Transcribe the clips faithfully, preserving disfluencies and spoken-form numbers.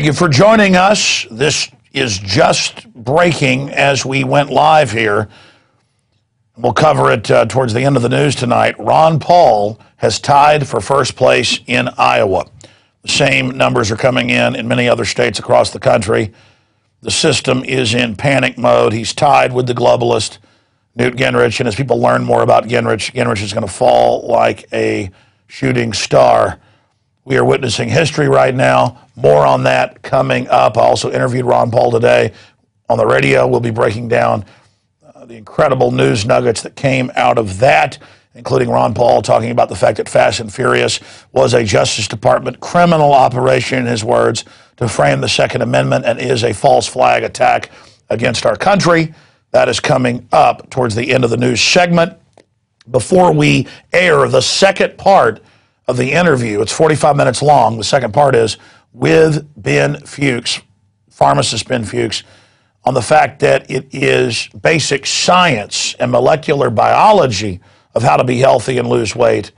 Thank you for joining us. This is just breaking as we went live here. We'll cover it uh, towards the end of the news tonight. Ron Paul has tied for first place in Iowa. The same numbers are coming in in many other states across the country. The system is in panic mode. He's tied with the globalist, Newt Gingrich, and as people learn more about Gingrich, Gingrich is going to fall like a shooting star. We are witnessing history right now. More on that coming up. I also interviewed Ron Paul today on the radio. We'll be breaking down uh, the incredible news nuggets that came out of that, including Ron Paul talking about the fact that Fast and Furious was a Justice Department criminal operation, in his words, to frame the Second Amendment and is a false flag attack against our country. That is coming up towards the end of the news segment. Before we air the second part of the interview, it's forty-five minutes long. The second part is with Ben Fuchs, pharmacist Ben Fuchs, on the fact that it is basic science and molecular biology of how to be healthy and lose weight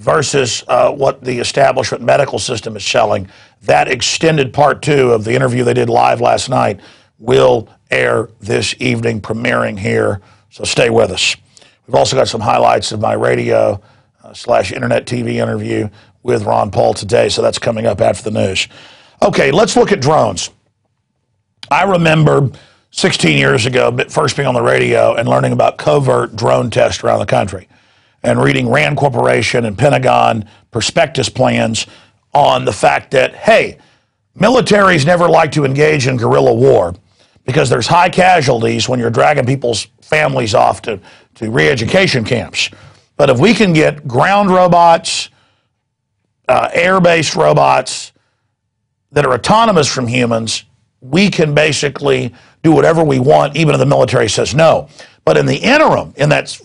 versus uh, what the establishment medical system is selling. That extended part two of the interview they did live last night will air this evening, premiering here, so stay with us. We've also got some highlights of my radio uh, slash internet T V interview with Ron Paul today, so that's coming up after the news. Okay, let's look at drones. I remember sixteen years ago, first being on the radio and learning about covert drone tests around the country and reading Rand Corporation and Pentagon prospectus plans on the fact that, hey, militaries never like to engage in guerrilla war because there's high casualties when you're dragging people's families off to, to re-education camps. But if we can get ground robots, uh, air-based robots that are autonomous from humans, we can basically do whatever we want, even if the military says no. But in the interim, in that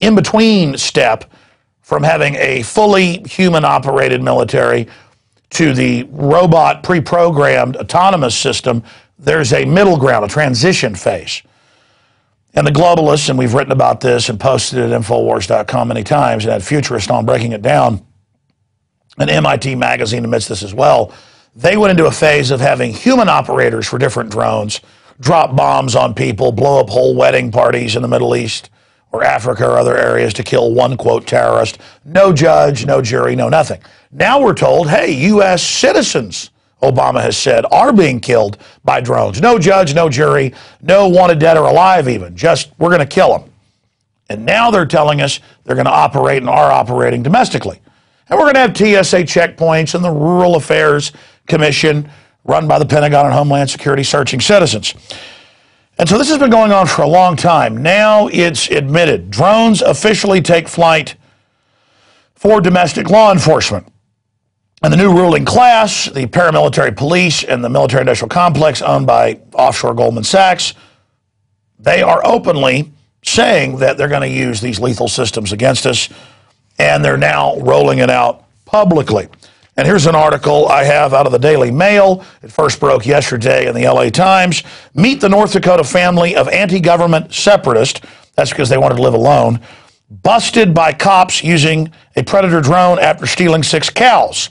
in-between step from having a fully human-operated military to the robot pre-programmed autonomous system, there's a middle ground, a transition phase. And the globalists, and we've written about this and posted it at Infowars dot com many times, and had Futurist on breaking it down, and M I T magazine admits this as well, they went into a phase of having human operators for different drones drop bombs on people, blow up whole wedding parties in the Middle East or Africa or other areas to kill one, quote, terrorist. No judge, no jury, no nothing. Now we're told, hey, U S citizens, Obama has said, are being killed by drones. No judge, no jury, no wanted dead or alive even. Just, we're going to kill them. And now they're telling us they're going to operate and are operating domestically. And we're going to have T S A checkpoints and the Rural Affairs Commission run by the Pentagon and Homeland Security searching citizens. And so this has been going on for a long time. Now it's admitted. Drones officially take flight for domestic law enforcement. And the new ruling class, the paramilitary police and the military-industrial complex owned by offshore Goldman Sachs, they are openly saying that they're going to use these lethal systems against us, and they're now rolling it out publicly. And here's an article I have out of the Daily Mail. It first broke yesterday in the L A Times. Meet the North Dakota family of anti-government separatists. That's because they wanted to live alone. Busted by cops using a Predator drone after stealing six cows.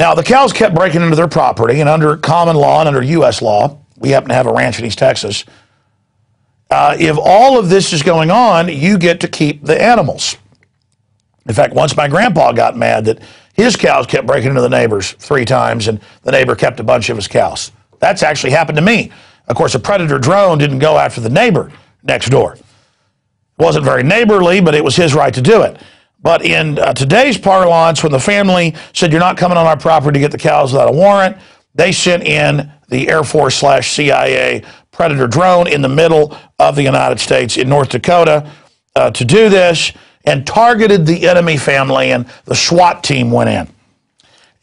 Now, the cows kept breaking into their property, and under common law and under U S law, we happen to have a ranch in East Texas, uh, if all of this is going on, you get to keep the animals. In fact, once my grandpa got mad that his cows kept breaking into the neighbors three times, and the neighbor kept a bunch of his cows. That's actually happened to me. Of course, a Predator drone didn't go after the neighbor next door. It wasn't very neighborly, but it was his right to do it. But in uh, today's parlance, when the family said, you're not coming on our property to get the cows without a warrant, they sent in the Air Force slash C I A Predator drone in the middle of the United States in North Dakota uh, to do this, and targeted the enemy family, and the SWAT team went in.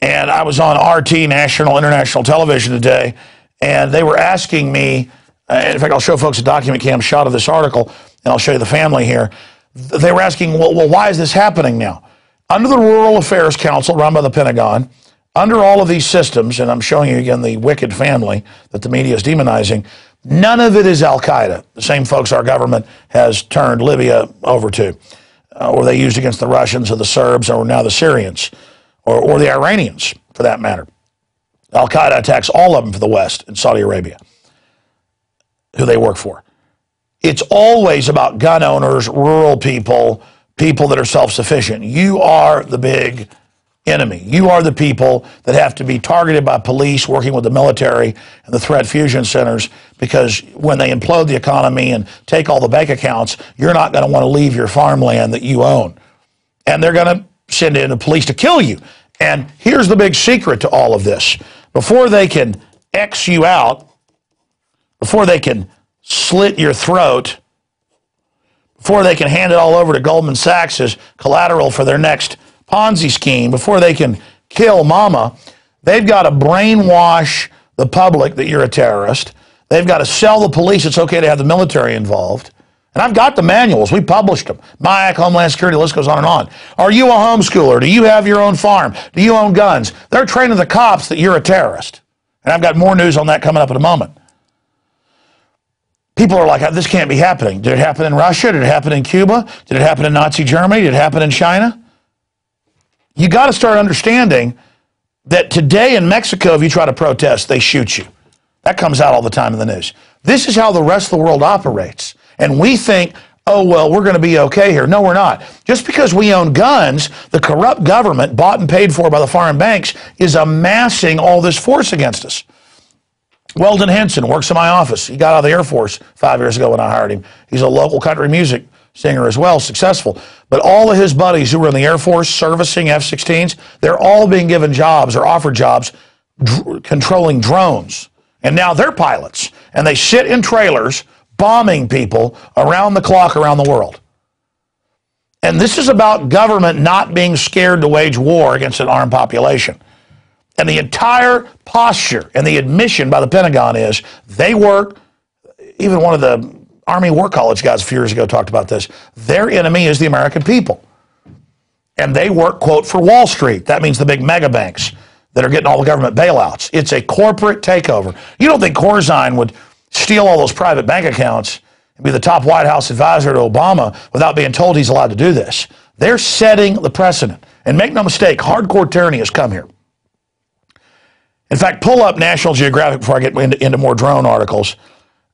And I was on R T, National International Television, today, and they were asking me, uh, in fact, I'll show folks a document cam shot of this article, and I'll show you the family here. They were asking, well, well why is this happening now? Under the Rural Affairs Council, run by the Pentagon, under all of these systems, and I'm showing you again the wicked family that the media is demonizing, none of it is Al-Qaeda, the same folks our government has turned Libya over to. Uh, or they used against the Russians or the Serbs or now the Syrians, or, or the Iranians, for that matter. Al-Qaeda attacks all of them for the West and Saudi Arabia, who they work for. It's always about gun owners, rural people, people that are self-sufficient. You are the big enemy. You are the people that have to be targeted by police, working with the military and the threat fusion centers, because when they implode the economy and take all the bank accounts, you're not going to want to leave your farmland that you own. And they're going to send in the police to kill you. And here's the big secret to all of this. Before they can X you out, before they can slit your throat, before they can hand it all over to Goldman Sachs as collateral for their next Ponzi scheme, before they can kill mama, they've got to brainwash the public that you're a terrorist. They've got to sell the police it's okay to have the military involved. And I've got the manuals. We published them. M I A C, Homeland Security, the list goes on and on. Are you a homeschooler? Do you have your own farm? Do you own guns? They're training the cops that you're a terrorist. And I've got more news on that coming up in a moment. People are like, this can't be happening. Did it happen in Russia? Did it happen in Cuba? Did it happen in Nazi Germany? Did it happen in China? You got to start understanding that today in Mexico, if you try to protest, they shoot you. That comes out all the time in the news. This is how the rest of the world operates. And we think, oh, well, we're going to be okay here. No, we're not. Just because we own guns, the corrupt government, bought and paid for by the foreign banks, is amassing all this force against us. Weldon Henson works in my office. He got out of the Air Force five years ago when I hired him. He's a local country music singer as well, successful. But all of his buddies who were in the Air Force servicing F sixteens, they're all being given jobs or offered jobs dr- controlling drones. And now they're pilots. And they sit in trailers bombing people around the clock around the world. And this is about government not being scared to wage war against an armed population. And the entire posture and the admission by the Pentagon is they work, even one of the Army War College guys a few years ago talked about this, their enemy is the American people. And they work, quote, for Wall Street. That means the big mega banks that are getting all the government bailouts. It's a corporate takeover. You don't think Corzine would steal all those private bank accounts and be the top White House advisor to Obama without being told he's allowed to do this. They're setting the precedent. And make no mistake, hardcore tyranny has come here. In fact, pull up National Geographic before I get into, into more drone articles.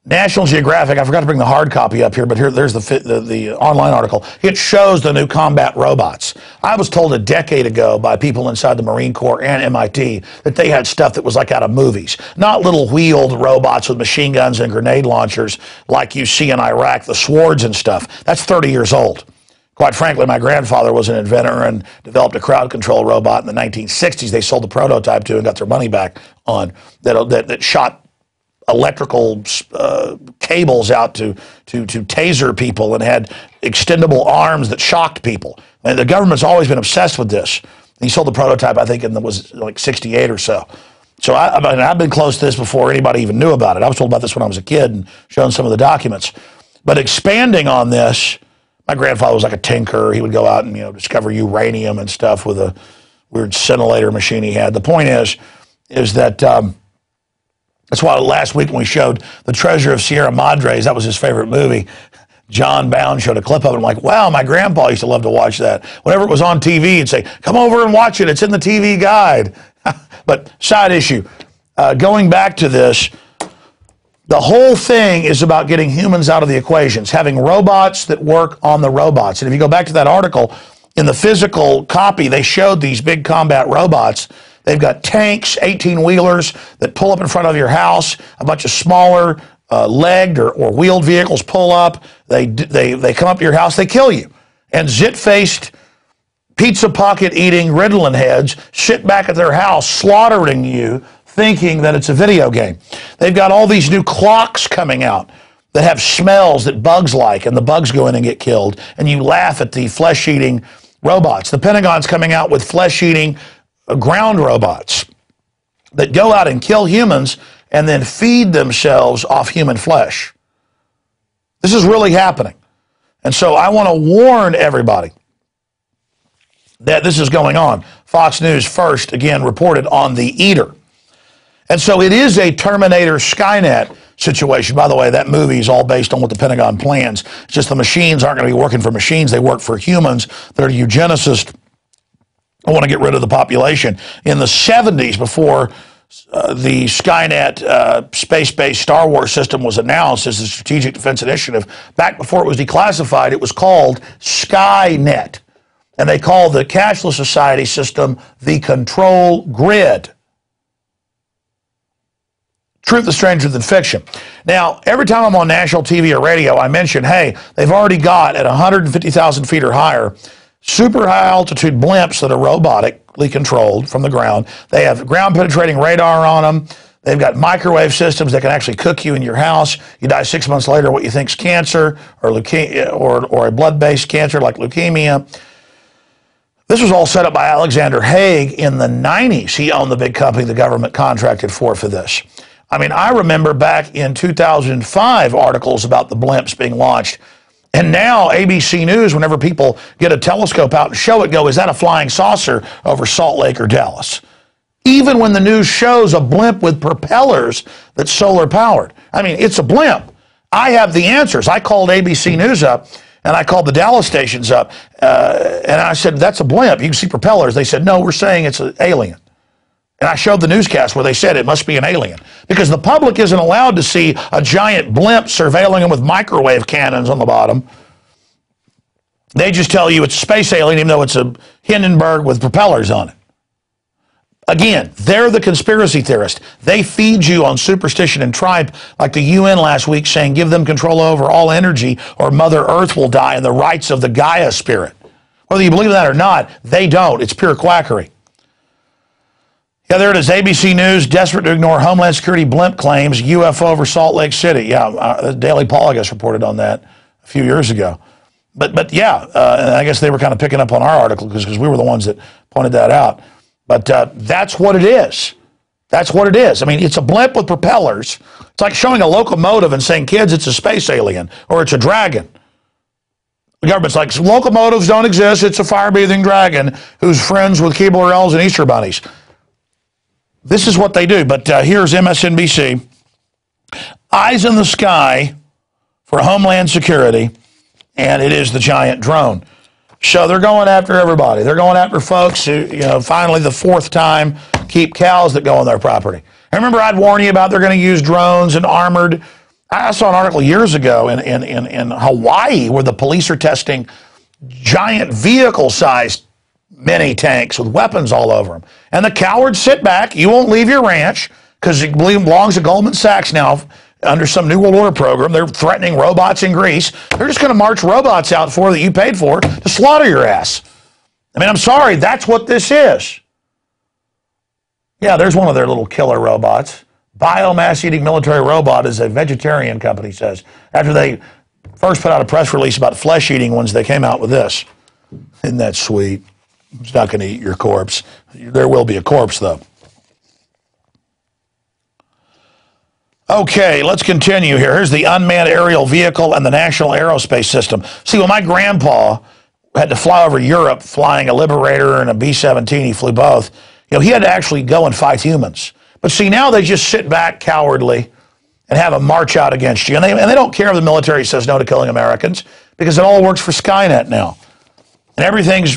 National Geographic, I forgot to bring the hard copy up here, but here, there's the, the, the online article. It shows the new combat robots. I was told a decade ago by people inside the Marine Corps and M I T that they had stuff that was like out of movies. Not little wheeled robots with machine guns and grenade launchers like you see in Iraq, the swords and stuff. That's thirty years old. Quite frankly, my grandfather was an inventor and developed a crowd control robot in the nineteen sixties. They sold the prototype to and got their money back on that, that, that shot electrical uh, cables out to, to, to taser people and had extendable arms that shocked people. And the government's always been obsessed with this. He sold the prototype, I think, in the, was like sixty-eight or so. So I, I mean, I've been close to this before anybody even knew about it. I was told about this when I was a kid and shown some of the documents. But expanding on this, my grandfather was like a tinker. He would go out and, you know, discover uranium and stuff with a weird scintillator machine he had. The point is, is that um, that's why last week when we showed The Treasure of Sierra Madres, that was his favorite movie, John Bound showed a clip of it. I'm like, wow, my grandpa used to love to watch that. Whenever it was on T V, he'd say, come over and watch it. It's in the T V guide. But side issue, uh, going back to this, the whole thing is about getting humans out of the equations, having robots that work on the robots. And if you go back to that article, in the physical copy, they showed these big combat robots. They've got tanks, eighteen-wheelers that pull up in front of your house, a bunch of smaller uh, legged or, or wheeled vehicles pull up. They, they, they come up to your house, they kill you. And zit-faced, pizza pocket-eating Ritalin heads sit back at their house slaughtering you, thinking that it's a video game. They've got all these new clocks coming out that have smells that bugs like, and the bugs go in and get killed, and you laugh at the flesh-eating robots. The Pentagon's coming out with flesh-eating ground robots that go out and kill humans and then feed themselves off human flesh. This is really happening. And so I want to warn everybody that this is going on. Fox News first, again, reported on the eater. And so it is a Terminator Skynet situation. By the way, that movie is all based on what the Pentagon plans. It's just the machines aren't going to be working for machines. They work for humans. They're eugenicists. I want to get rid of the population. In the seventies, before Uh, the Skynet uh, space-based Star Wars system was announced as a strategic defense initiative. Back before it was declassified, it was called Skynet. And they called the cashless society system the control grid. Truth is stranger than fiction. Now, every time I'm on national T V or radio, I mention, hey, they've already got at one hundred fifty thousand feet or higher super high altitude blimps that are robotically controlled from the ground. They have ground penetrating radar on them. They've got microwave systems that can actually cook you in your house. You die six months later what you think is cancer or leuke- or, or a blood-based cancer like leukemia. This was all set up by Alexander Haig in the nineties. He owned the big company the government contracted for for this. I mean, I remember back in two thousand five articles about the blimps being launched. And now A B C News, whenever people get a telescope out and show it, go, is that a flying saucer over Salt Lake or Dallas? Even when the news shows a blimp with propellers that's solar powered. I mean, it's a blimp. I have the answers. I called A B C News up, and I called the Dallas stations up, uh, and I said, that's a blimp. You can see propellers. They said, no, we're saying it's an alien. And I showed the newscast where they said it must be an alien. Because the public isn't allowed to see a giant blimp surveilling them with microwave cannons on the bottom. They just tell you it's a space alien, even though it's a Hindenburg with propellers on it. Again, they're the conspiracy theorists. They feed you on superstition and tripe, like the U N last week saying, give them control over all energy or Mother Earth will die and the rights of the Gaia spirit. Whether you believe that or not, they don't. It's pure quackery. Yeah, there it is. A B C News, desperate to ignore Homeland Security blimp claims, U F O over Salt Lake City. Yeah, uh, Daily Paul, I guess, reported on that a few years ago. But, but yeah, uh, I guess they were kind of picking up on our article because we were the ones that pointed that out. But uh, that's what it is. That's what it is. I mean, it's a blimp with propellers. It's like showing a locomotive and saying, kids, it's a space alien or it's a dragon. The government's like, locomotives don't exist. It's a fire-breathing dragon who's friends with Keebler elves and Easter bunnies. This is what they do, but uh, here's M S N B C. Eyes in the sky for Homeland Security, and it is the giant drone. So they're going after everybody. They're going after folks who, you know, finally the fourth time keep cows that go on their property. I remember I'd warn you about they're going to use drones and armored. I saw an article years ago in, in, in, in Hawaii where the police are testing giant vehicle-sized mini tanks with weapons all over them. And the cowards sit back. You won't leave your ranch because it belongs to Goldman Sachs now under some New World Order program. They're threatening robots in Greece. They're just going to march robots out for that you paid for to slaughter your ass. I mean, I'm sorry. That's what this is. Yeah, there's one of their little killer robots. Biomass-eating military robot is a vegetarian company, says. After they first put out a press release about flesh-eating ones, they came out with this. Isn't that sweet? It's not going to eat your corpse. There will be a corpse, though. Okay, let's continue here. Here's the unmanned aerial vehicle and the National Aerospace System. See, when my grandpa had to fly over Europe flying a Liberator and a B seventeen, he flew both. You know, he had to actually go and fight humans. But see, now they just sit back cowardly and have a march out against you. And they, and they don't care if the military says no to killing Americans because it all works for Skynet now. And everything's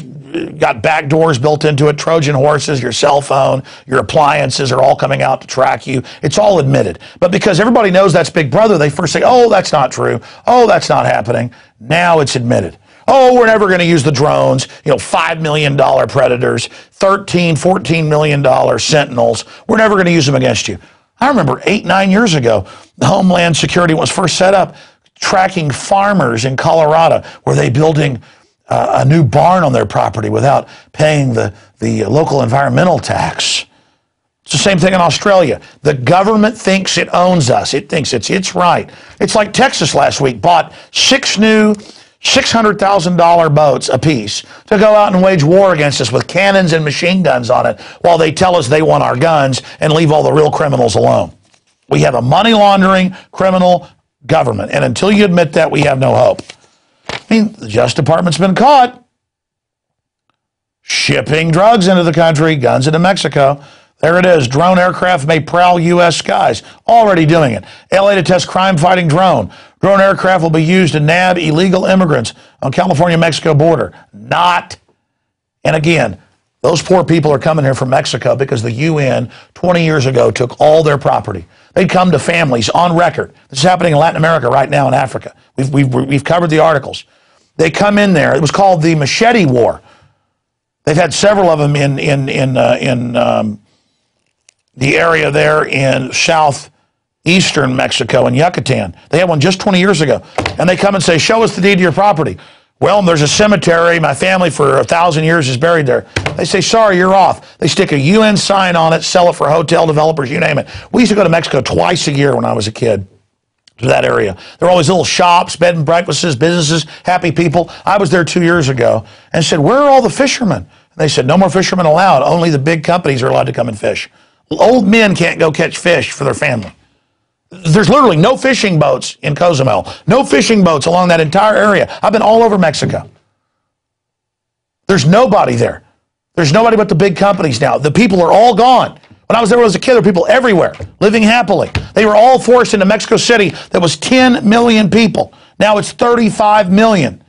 got back doors built into it, Trojan horses, your cell phone, your appliances are all coming out to track you. It's all admitted. But because everybody knows that's Big Brother, they first say, oh, that's not true. Oh, that's not happening. Now it's admitted. Oh, we're never going to use the drones, you know, five million dollar predators, thirteen, fourteen million dollar sentinels. We're never going to use them against you. I remember eight, nine years ago, the Homeland Security was first set up tracking farmers in Colorado where they building Uh, a new barn on their property without paying the, the local environmental tax. It's the same thing in Australia. The government thinks it owns us. It thinks it's its right. It's like Texas last week bought six new six hundred thousand dollar boats apiece to go out and wage war against us with cannons and machine guns on it while they tell us they want our guns and leave all the real criminals alone. We have a money laundering criminal government, and until you admit that, we have no hope. I mean, the Justice Department's been caught shipping drugs into the country, guns into Mexico. There it is. Drone aircraft may prowl U S skies. Already doing it. L A to test crime-fighting drone. Drone aircraft will be used to nab illegal immigrants on California-Mexico border. Not. And again, Those poor people are coming here from Mexico because the U N twenty years ago took all their property. They'd come to families on record. This is happening in Latin America right now, in Africa. We've, we've, we've covered the articles. They come in there. It was called the Machete War. They've had several of them in, in, in, uh, in um, the area there in southeastern Mexico, in Yucatan. They had one just twenty years ago. And they come and say, show us the deed to your property. Well, there's a cemetery. My family for a thousand years is buried there. They say, sorry, you're off. They stick a U N sign on it, sell it for hotel developers, you name it. We used to go to Mexico twice a year when I was a kid to that area. There were all these little shops, bed and breakfasts, businesses, happy people. I was there two years ago and said, where are all the fishermen? And they said, no more fishermen allowed. Only the big companies are allowed to come and fish. Old men can't go catch fish for their family. There's literally no fishing boats in Cozumel. No fishing boats along that entire area. I've been all over Mexico. There's nobody there. There's nobody but the big companies now. The people are all gone. When I was there as a kid, there were people everywhere, living happily. They were all forced into Mexico City. That was ten million people. Now it's thirty-five million.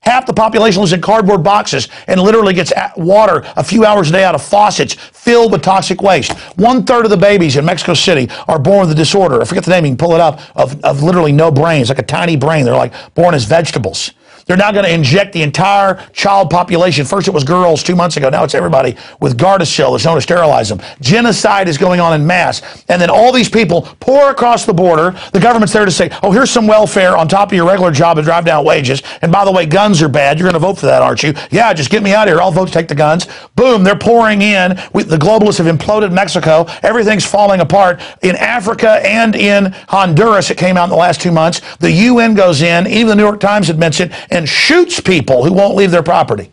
Half the population lives in cardboard boxes and literally gets water a few hours a day out of faucets filled with toxic waste. One-third of the babies in Mexico City are born with a disorder. I forget the name, you can pull it up, of, of literally no brains, like a tiny brain. They're like born as vegetables. They're now going to inject the entire child population. First it was girls two months ago. Now it's everybody with Gardasil. There's no one to sterilize them. Genocide is going on in mass. And then all these people pour across the border. The government's there to say, oh, here's some welfare on top of your regular job to drive down wages. And by the way, guns are bad. You're going to vote for that, aren't you? Yeah, just get me out of here. I'll vote to take the guns. Boom, they're pouring in. We, the globalists have imploded Mexico. Everything's falling apart. In Africa and in Honduras, it came out in the last two months. The U N goes in. Even the New York Times admits it. And shoots people who won't leave their property.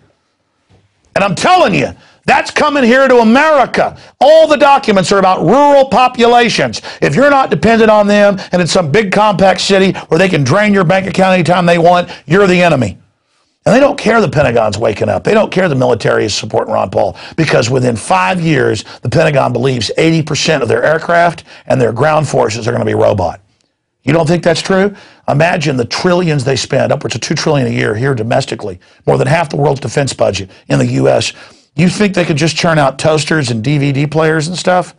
And I'm telling you, that's coming here to America. All the documents are about rural populations. If you're not dependent on them and in some big compact city where they can drain your bank account anytime they want, you're the enemy. And they don't care the Pentagon's waking up. They don't care the military is supporting Ron Paul, because within five years, the Pentagon believes eighty percent of their aircraft and their ground forces are going to be robot. You don't think that's true? Imagine the trillions they spend, upwards of two trillion dollars a year here domestically, more than half the world's defense budget in the U S You think they could just churn out toasters and D V D players and stuff?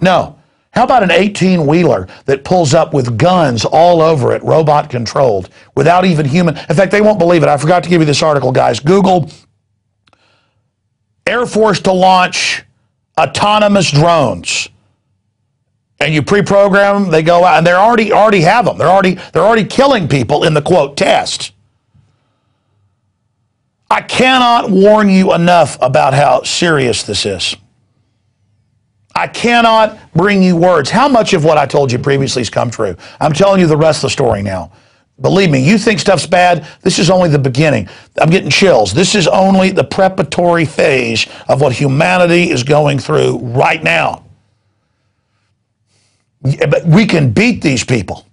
No. How about an eighteen-wheeler that pulls up with guns all over it, robot-controlled, without even human... In fact, they won't believe it. I forgot to give you this article, guys. Google Air Force to launch autonomous drones. And you pre-program them, they go out, and they already already have them. They're already they're already killing people in the quote test. I cannot warn you enough about how serious this is. I cannot bring you words. How much of what I told you previously has come true? I'm telling you the rest of the story now. Believe me, you think stuff's bad. This is only the beginning. I'm getting chills. This is only the preparatory phase of what humanity is going through right now. But we can beat these people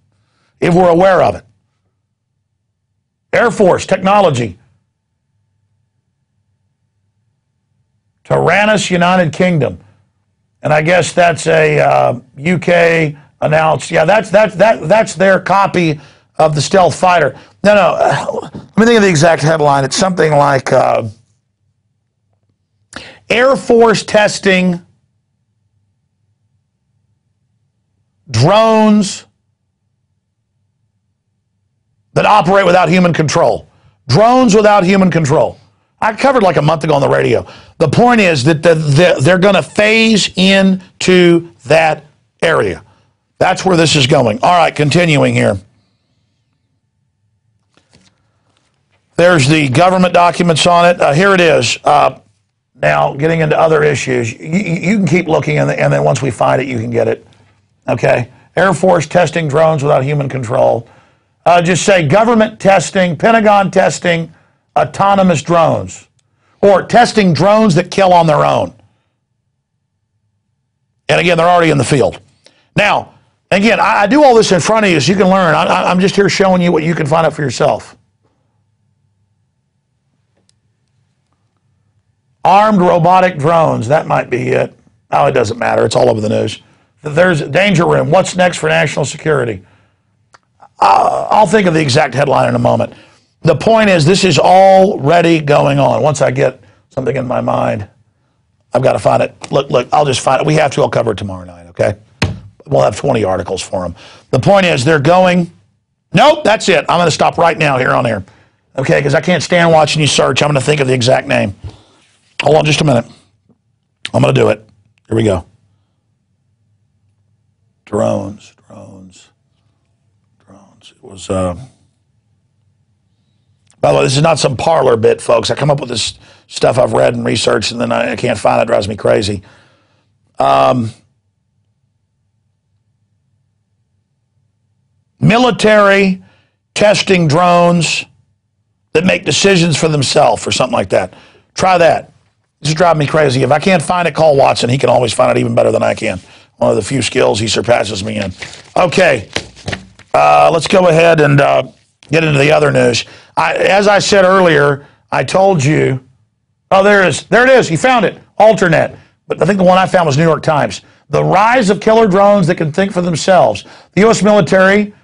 if we're aware of it. Air Force, technology. Tyrannus, United Kingdom. And I guess that's a uh, U K announced. Yeah, that's, that's, that, that's their copy of the stealth fighter. No, no. Uh, let me think of the exact headline. It's something like uh, Air Force testing... drones that operate without human control. Drones without human control. I covered like a month ago on the radio. The point is that the, the, they're going to phase into that area. That's where this is going. All right, continuing here. There's the government documents on it. Uh, here it is. Uh, now, getting into other issues. You, you can keep looking, and, the, and then once we find it, you can get it. Okay, Air Force testing drones without human control. Uh, just say government testing, Pentagon testing, autonomous drones. Or testing drones that kill on their own. And again, they're already in the field. Now, again, I, I do all this in front of you so you can learn. I, I'm just here showing you what you can find out for yourself. Armed robotic drones, that might be it. Oh, it doesn't matter. It's all over the news. There's a danger room. What's next for national security? Uh, I'll think of the exact headline in a moment. The point is, this is already going on. Once I get something in my mind, I've got to find it. Look, look, I'll just find it. We have to. I'll cover it tomorrow night, okay? We'll have twenty articles for them. The point is they're going, nope, that's it. I'm going to stop right now here on air, okay, because I can't stand watching you search. I'm going to think of the exact name. Hold on just a minute. I'm going to do it. Here we go. Drones, drones, drones. It was, uh, by the way, this is not some parlor bit, folks. I come up with this stuff I've read and researched, and then I, I can't find it. It drives me crazy. Um, military testing drones that make decisions for themselves or something like that. Try that. This is driving me crazy. If I can't find it, call Watson. He can always find it even better than I can. One of the few skills he surpasses me in. Okay, uh, let's go ahead and uh, get into the other news. I, as I said earlier, I told you. Oh, there it is. There it is. He found it. Alternet. But I think the one I found was New York Times. The rise of killer drones that can think for themselves. The U S military,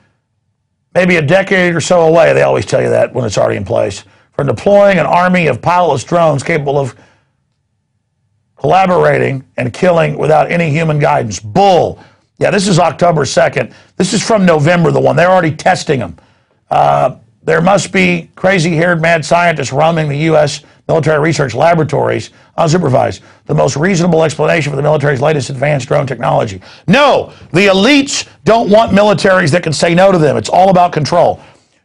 maybe a decade or so away, they always tell you that when it's already in place, from deploying an army of pilotless drones capable of collaborating and killing without any human guidance. Bull. Yeah, this is October second. This is from November, the one. They're already testing them. Uh, there must be crazy-haired mad scientists roaming the U S military research laboratories unsupervised. The most reasonable explanation for the military's latest advanced drone technology. No, the elites don't want militaries that can say no to them. It's all about control.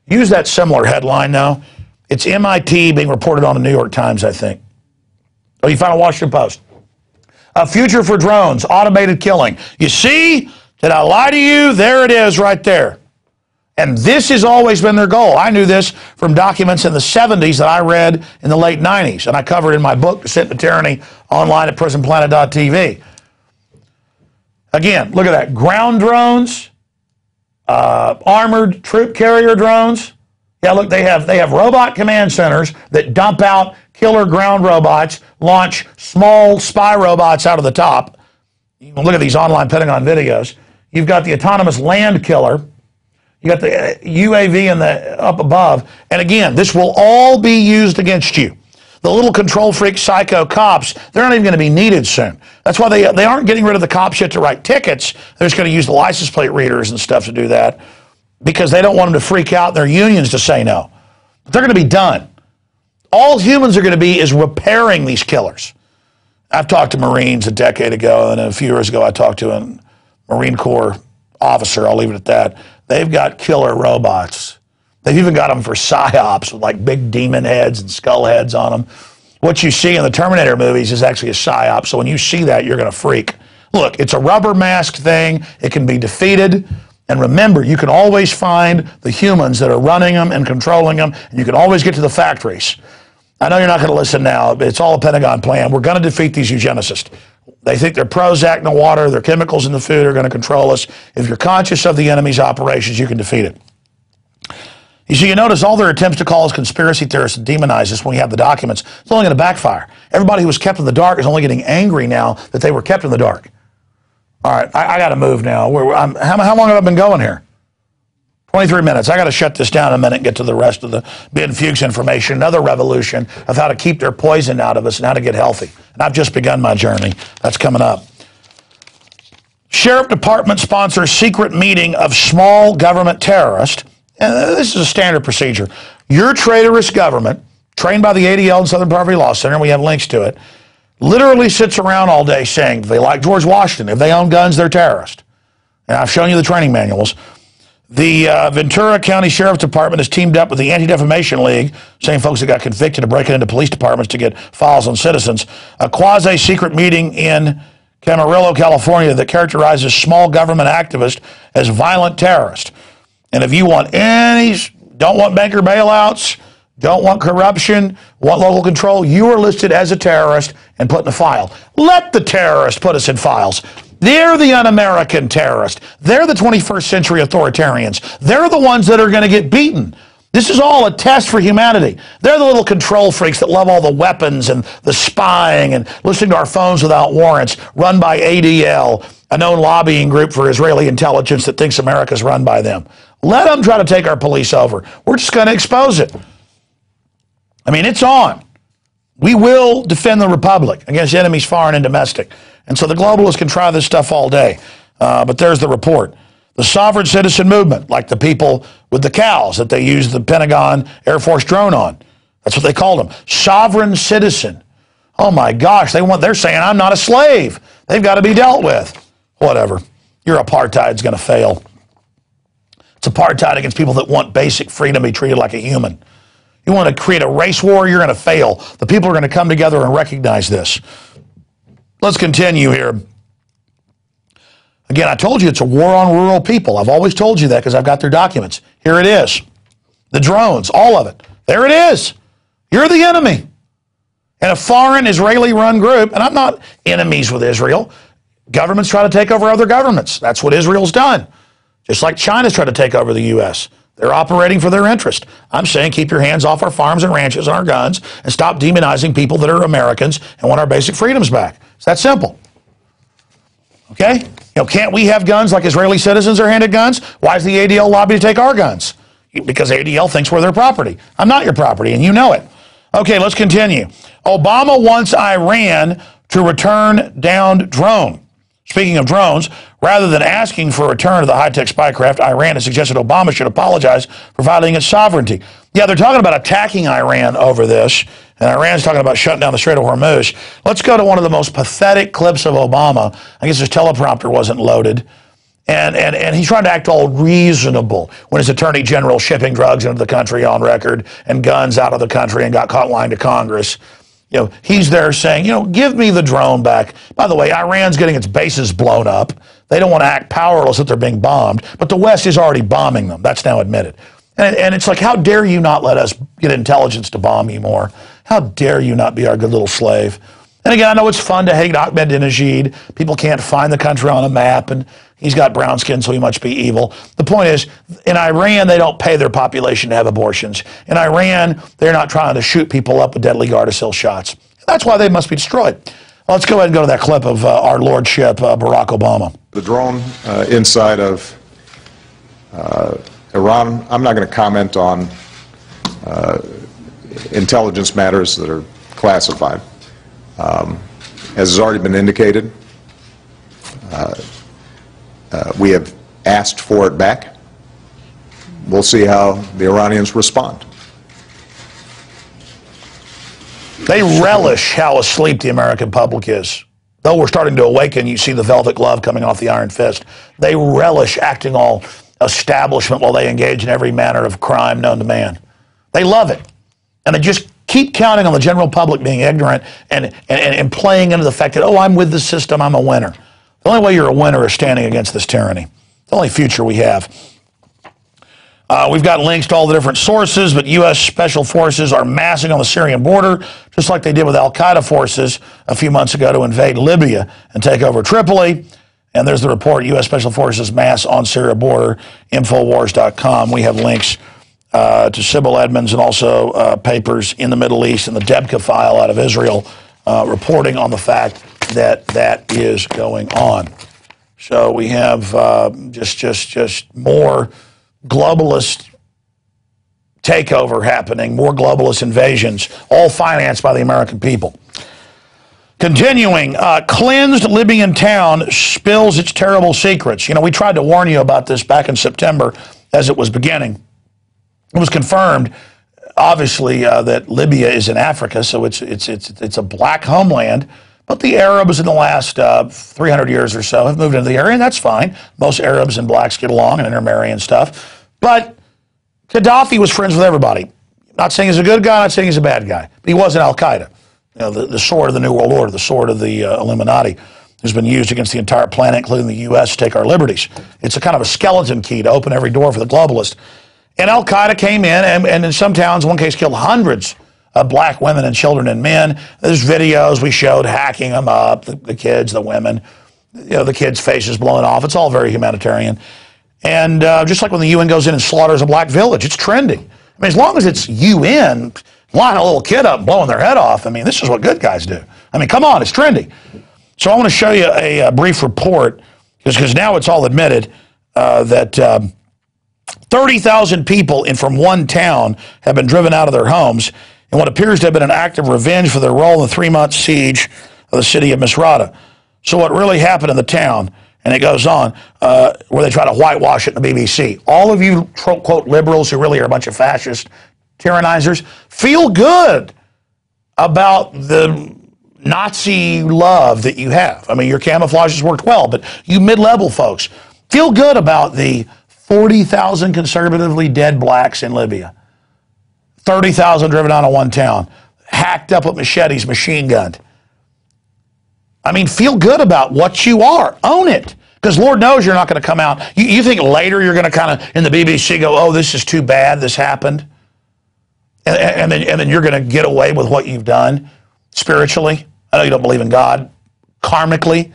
Use that similar headline now. It's M I T being reported on the New York Times, I think. Oh, you found a Washington Post. A future for drones, automated killing. You see? Did I lie to you? There it is right there. And this has always been their goal. I knew this from documents in the seventies that I read in the late nineties, and I covered in my book, Descent to Tyranny, online at Prison Planet dot T V. Again, look at that. Ground drones, uh, armored troop carrier drones. Yeah, look, they have, they have robot command centers that dump out killer ground robots, launch small spy robots out of the top. You can look at these online Pentagon videos. You've got the autonomous land killer. You got the U A V in the, up above. And again, this will all be used against you. The little control freak psycho cops, they're not even going to be needed soon. That's why they, they aren't getting rid of the cops yet to write tickets. They're just going to use the license plate readers and stuff to do that because they don't want them to freak out their unions to say no. But they're going to be done. All humans are going to be is repairing these killers. I've talked to Marines a decade ago, and a few years ago I talked to a Marine Corps officer. I'll leave it at that. They've got killer robots. They've even got them for psyops with like big demon heads and skull heads on them. What you see in the Terminator movies is actually a psyop, so when you see that, you're going to freak. Look, it's a rubber mask thing. It can be defeated. And remember, you can always find the humans that are running them and controlling them, and you can always get to the factories. I know you're not going to listen now, but it's all a Pentagon plan. We're going to defeat these eugenicists. They think their Prozac in the water, their chemicals in the food are going to control us. If you're conscious of the enemy's operations, you can defeat it. You see, you notice all their attempts to call us conspiracy theorists and demonize us when we have the documents. It's only going to backfire. Everybody who was kept in the dark is only getting angry now that they were kept in the dark. All right, I, I got to move now. We're, I'm, how, how long have I been going here? twenty-three minutes. I got to shut this down in a minute and get to the rest of the Ben Fuchs information, another revolution of how to keep their poison out of us and how to get healthy. And I've just begun my journey. That's coming up. Sheriff Department sponsors secret meeting of small government terrorists. And this is a standard procedure. Your traitorous government, trained by the A D L and Southern Poverty Law Center, and we have links to it, literally sits around all day saying they like George Washington. If they own guns, they're terrorists. And I've shown you the training manuals. The uh, Ventura County Sheriff's Department has teamed up with the Anti-Defamation League, same folks that got convicted of breaking into police departments to get files on citizens, a quasi-secret meeting in Camarillo, California that characterizes small government activists as violent terrorists. And if you want any, don't want banker bailouts, don't want corruption, want local control, you are listed as a terrorist and put in a file. Let the terrorists put us in files. They're the un-American terrorists. They're the twenty-first century authoritarians. They're the ones that are going to get beaten. This is all a test for humanity. They're the little control freaks that love all the weapons and the spying and listening to our phones without warrants, run by A D L, a known lobbying group for Israeli intelligence that thinks America's run by them. Let them try to take our police over. We're just going to expose it. I mean, it's on. We will defend the republic against enemies foreign and domestic. And so the globalists can try this stuff all day. Uh, but there's the report. The sovereign citizen movement, like the people with the cows that they used the Pentagon Air Force drone on. That's what they called them. Sovereign citizen. Oh, my gosh. They want, they're saying, I'm not a slave. They've got to be dealt with. Whatever. Your apartheid's going to fail. It's apartheid against people that want basic freedom to be treated like a human. You want to create a race war, you're going to fail. The people are going to come together and recognize this. Let's continue here. Again, I told you it's a war on rural people. I've always told you that because I've got their documents. Here it is. The drones, all of it. There it is. You're the enemy. And a foreign Israeli-run group, and I'm not enemies with Israel. Governments try to take over other governments. That's what Israel's done. Just like China's trying to take over the U S They're operating for their interest. I'm saying keep your hands off our farms and ranches and our guns and stop demonizing people that are Americans and want our basic freedoms back. It's that simple. Okay? You know, can't we have guns like Israeli citizens are handed guns? Why is the A D L lobby to take our guns? Because A D L thinks we're their property. I'm not your property, and you know it. Okay, let's continue. Obama wants Iran to return downed drone. Speaking of drones, rather than asking for a return of the high-tech spycraft, Iran has suggested Obama should apologize for violating its sovereignty. Yeah, they're talking about attacking Iran over this, and Iran's talking about shutting down the Strait of Hormuz. Let's go to one of the most pathetic clips of Obama. I guess his teleprompter wasn't loaded. And, and, and he's trying to act all reasonable when his attorney general shipping drugs into the country on record and guns out of the country and got caught lying to Congress. You know, he's there saying, you know, give me the drone back. By the way, Iran's getting its bases blown up. They don't want to act powerless that they're being bombed. But the West is already bombing them. That's now admitted. And, and it's like, how dare you not let us get intelligence to bomb you more? How dare you not be our good little slave? And again, I know it's fun to hate Ahmadinejad. People can't find the country on a map, and he's got brown skin, so he must be evil. The point is, in Iran, they don't pay their population to have abortions. In Iran, they're not trying to shoot people up with deadly Gardasil shots. That's why they must be destroyed. Let's go ahead and go to that clip of uh, our lordship, uh, Barack Obama. The drone uh, inside of uh, Iran, I'm not going to comment on uh, intelligence matters that are classified. Um, as has already been indicated, uh, uh, we have asked for it back. We'll see how the Iranians respond. They relish how asleep the American public is. Though we're starting to awaken, you see the velvet glove coming off the iron fist. They relish acting all establishment while they engage in every manner of crime known to man. They love it. And they just keep counting on the general public being ignorant and, and, and playing into the fact that, oh, I'm with the system, I'm a winner. The only way you're a winner is standing against this tyranny. The only future we have. Uh, we've got links to all the different sources, but U S special forces are massing on the Syrian border, just like they did with Al-Qaeda forces a few months ago to invade Libya and take over Tripoli. And there's the report, U S special forces mass on Syria border, Infowars dot com. We have links Uh, to Sybil Edmonds and also uh, papers in the Middle East and the Debka file out of Israel uh, reporting on the fact that that is going on. So we have uh, just, just, just more globalist takeover happening, more globalist invasions, all financed by the American people. Continuing, uh, cleansed Libyan town spills its terrible secrets. You know, we tried to warn you about this back in September as it was beginning. It was confirmed, obviously, uh, that Libya is in Africa, so it's, it's, it's, it's a black homeland. But the Arabs in the last uh, three hundred years or so have moved into the area, and that's fine. Most Arabs and blacks get along and intermarry and stuff. But Gaddafi was friends with everybody. Not saying he's a good guy, not saying he's a bad guy. But he wasn't Al-Qaeda, you know, the, the sword of the New World Order, the sword of the uh, Illuminati, who's been used against the entire planet, including the U S, to take our liberties. It's a kind of a skeleton key to open every door for the globalist. And Al-Qaeda came in and, and in some towns, one case killed hundreds of black women and children and men. There's videos we showed hacking them up, the, the kids, the women, you know, the kids' faces blown off. It's all very humanitarian. And uh, just like when the U N goes in and slaughters a black village, it's trending. I mean, as long as it's U N lining a little kid up and blowing their head off, I mean, this is what good guys do. I mean, come on, it's trendy. So I want to show you a, a brief report, because now it's all admitted uh, that... Um, thirty thousand people in from one town have been driven out of their homes in what appears to have been an act of revenge for their role in the three-month siege of the city of Misrata. So what really happened in the town, and it goes on, uh, where they try to whitewash it in the B B C. All of you, quote, liberals who really are a bunch of fascist tyrannizers, feel good about the Nazi love that you have. I mean, your camouflage has worked well, but you mid-level folks, feel good about the forty thousand conservatively dead blacks in Libya. thirty thousand driven out of one town, hacked up with machetes, machine gunned. I mean, feel good about what you are. Own it. Because Lord knows you're not going to come out. You, you think later you're going to kind of, in the B B C, go, oh, this is too bad, this happened. And, and, then, and then you're going to get away with what you've done spiritually. I know you don't believe in God. Karmically.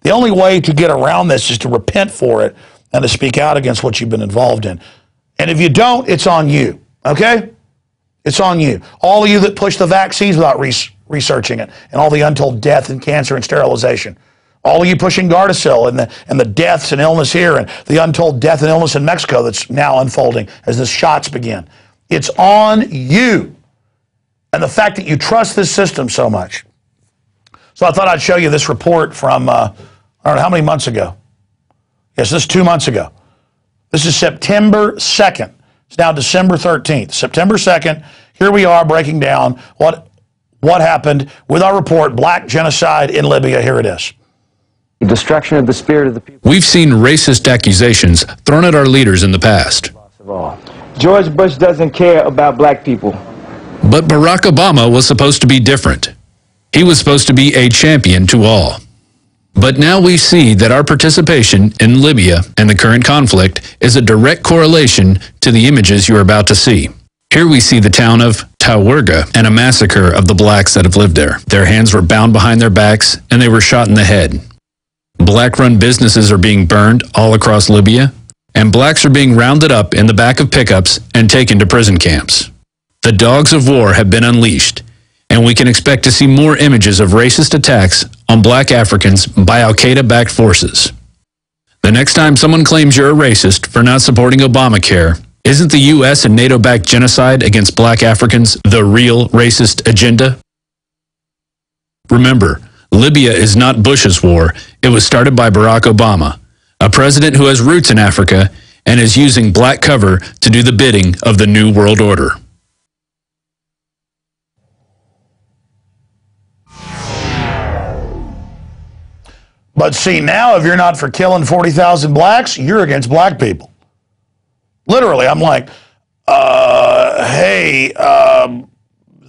The only way to get around this is to repent for it and to speak out against what you've been involved in. And if you don't, it's on you, okay? It's on you. All of you that push the vaccines without re researching it, and all the untold death and cancer and sterilization. All of you pushing Gardasil and the, and the deaths and illness here, and the untold death and illness in Mexico that's now unfolding as the shots begin. It's on you. And the fact that you trust this system so much. So I thought I'd show you this report from... Uh, I don't know how many months ago. Yes, this is two months ago. This is September second. It's now December thirteenth. September second, here we are breaking down what, what happened with our report, Black Genocide in Libya. Here it is. The destruction of the spirit of the people. We've seen racist accusations thrown at our leaders in the past. George Bush doesn't care about black people. But Barack Obama was supposed to be different. He was supposed to be a champion to all. But now we see that our participation in Libya and the current conflict is a direct correlation to the images you're about to see. Here we see the town of Tawerga and a massacre of the blacks that have lived there. Their hands were bound behind their backs and they were shot in the head. Black-run businesses are being burned all across Libya, and blacks are being rounded up in the back of pickups and taken to prison camps. The dogs of war have been unleashed, and we can expect to see more images of racist attacks on black Africans by Al-Qaeda-backed forces. The next time someone claims you're a racist for not supporting Obamacare, isn't the U S and NATO-backed genocide against black Africans the real racist agenda? Remember, Libya is not Bush's war. It was started by Barack Obama, a president who has roots in Africa and is using black cover to do the bidding of the New World Order. But see, now if you're not for killing forty thousand blacks, you're against black people. Literally, I'm like, uh, hey, um,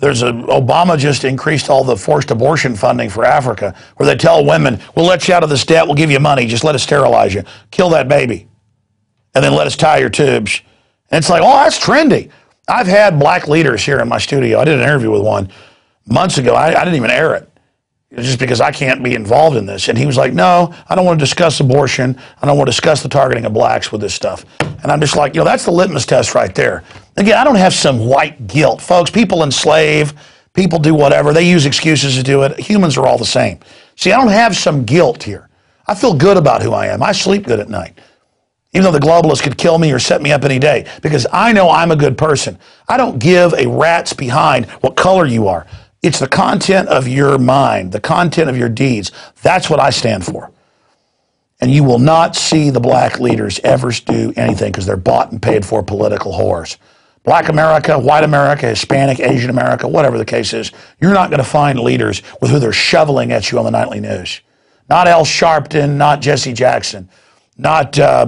there's a, Obama just increased all the forced abortion funding for Africa, where they tell women, we'll let you out of this debt, we'll give you money, just let us sterilize you. Kill that baby. And then let us tie your tubes. And it's like, oh, that's trendy. I've had black leaders here in my studio. I did an interview with one months ago. I, I didn't even air it. Just because I can't be involved in this. And he was like, no, I don't want to discuss abortion. I don't want to discuss the targeting of blacks with this stuff. And I'm just like, you know, that's the litmus test right there. Again, I don't have some white guilt. Folks, people enslave, people do whatever. They use excuses to do it. Humans are all the same. See, I don't have some guilt here. I feel good about who I am. I sleep good at night. Even though the globalists could kill me or set me up any day. Because I know I'm a good person. I don't give a rat's behind what color you are. It's the content of your mind, the content of your deeds. That's what I stand for. And you will not see the black leaders ever do anything because they're bought and paid for political whores. Black America, white America, Hispanic, Asian America, whatever the case is, you're not going to find leaders with who they're shoveling at you on the nightly news. Not Al Sharpton, not Jesse Jackson, not uh,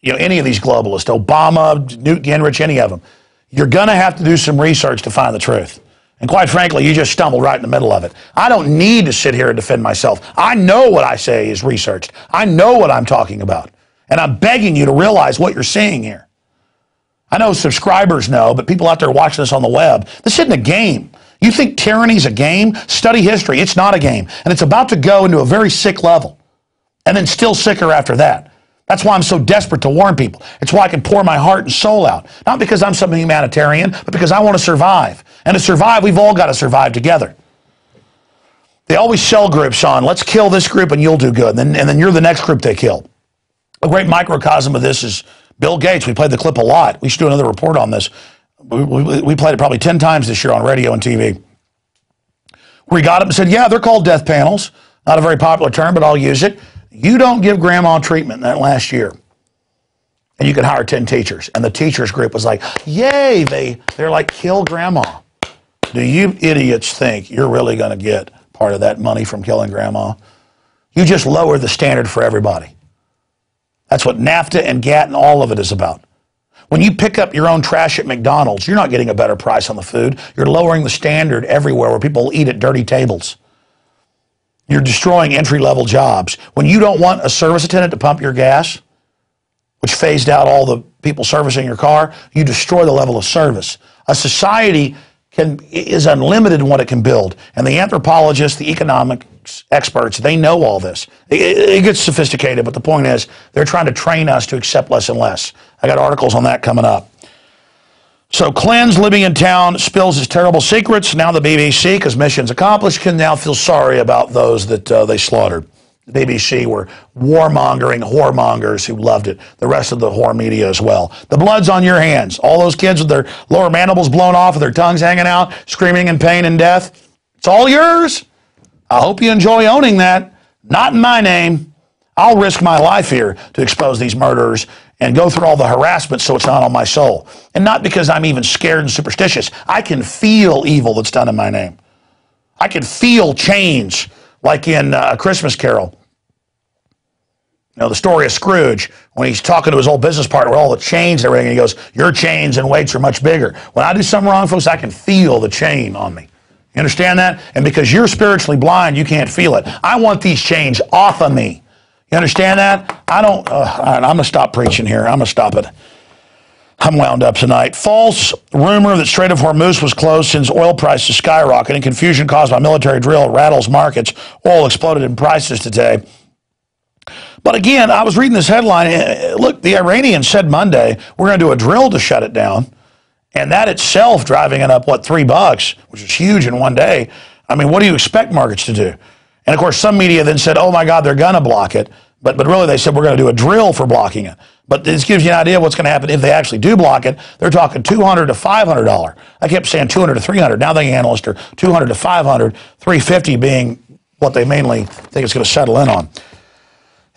you know, any of these globalists, Obama, Newt Gingrich, any of them. You're going to have to do some research to find the truth. And quite frankly, you just stumbled right in the middle of it. I don't need to sit here and defend myself. I know what I say is researched. I know what I'm talking about. And I'm begging you to realize what you're seeing here. I know subscribers know, but people out there watching this on the web, this isn't a game. You think tyranny's a game? Study history. It's not a game. And it's about to go into a very sick level. And then still sicker after that. That's why I'm so desperate to warn people. It's why I can pour my heart and soul out. Not because I'm some humanitarian, but because I want to survive. And to survive, we've all got to survive together. They always sell groups on, let's kill this group and you'll do good. And then, and then you're the next group they kill. A great microcosm of this is Bill Gates, we played the clip a lot. We should do another report on this. We, we, we played it probably ten times this year on radio and T V. We got up and said, yeah, they're called death panels. Not a very popular term, but I'll use it. You don't give grandma treatment that last year. And you could hire ten teachers. And the teachers group was like, yay, they, they're like, kill grandma. Do you idiots think you're really going to get part of that money from killing grandma? You just lower the standard for everybody. That's what NAFTA and GATT and all of it is about. When you pick up your own trash at McDonald's, you're not getting a better price on the food. You're lowering the standard everywhere where people eat at dirty tables. You're destroying entry-level jobs. When you don't want a service attendant to pump your gas, which phased out all the people servicing your car, you destroy the level of service. A society can, is unlimited in what it can build. And the anthropologists, the economics experts, they know all this. It, it gets sophisticated, but the point is they're trying to train us to accept less and less. I got articles on that coming up. So Clinton's Libyan town spills his terrible secrets. Now the B B C, because mission's accomplished, can now feel sorry about those that uh, they slaughtered. The B B C were warmongering whoremongers who loved it. The rest of the whore media as well. The blood's on your hands. All those kids with their lower mandibles blown off, with their tongues hanging out, screaming in pain and death. It's all yours. I hope you enjoy owning that. Not in my name. I'll risk my life here to expose these murderers and go through all the harassment so it's not on my soul. And not because I'm even scared and superstitious. I can feel evil that's done in my name. I can feel change. Like in uh, A Christmas Carol. You know, the story of Scrooge, when he's talking to his old business partner with all the chains and everything, and he goes, your chains and weights are much bigger. When I do something wrong, folks, I can feel the chain on me. You understand that? And because you're spiritually blind, you can't feel it. I want these chains off of me. You understand that? I don't, uh, all right, I'm going to stop preaching here. I'm going to stop it. I'm wound up tonight. False rumor that Strait of Hormuz was closed since oil prices skyrocketed. Confusion caused by military drill rattles markets. Oil exploded in prices today. But again, I was reading this headline. Look, the Iranians said Monday, we're going to do a drill to shut it down. And that itself driving it up, what, three bucks, which is huge in one day. I mean, what do you expect markets to do? And of course, some media then said, oh my God, they're going to block it. But, but really, they said, we're going to do a drill for blocking it. But this gives you an idea of what's going to happen if they actually do block it. They're talking two hundred to five hundred dollars. I kept saying two hundred to three hundred dollars. Now the analysts are two hundred to five hundred dollars, three hundred fifty dollars being what they mainly think it's going to settle in on.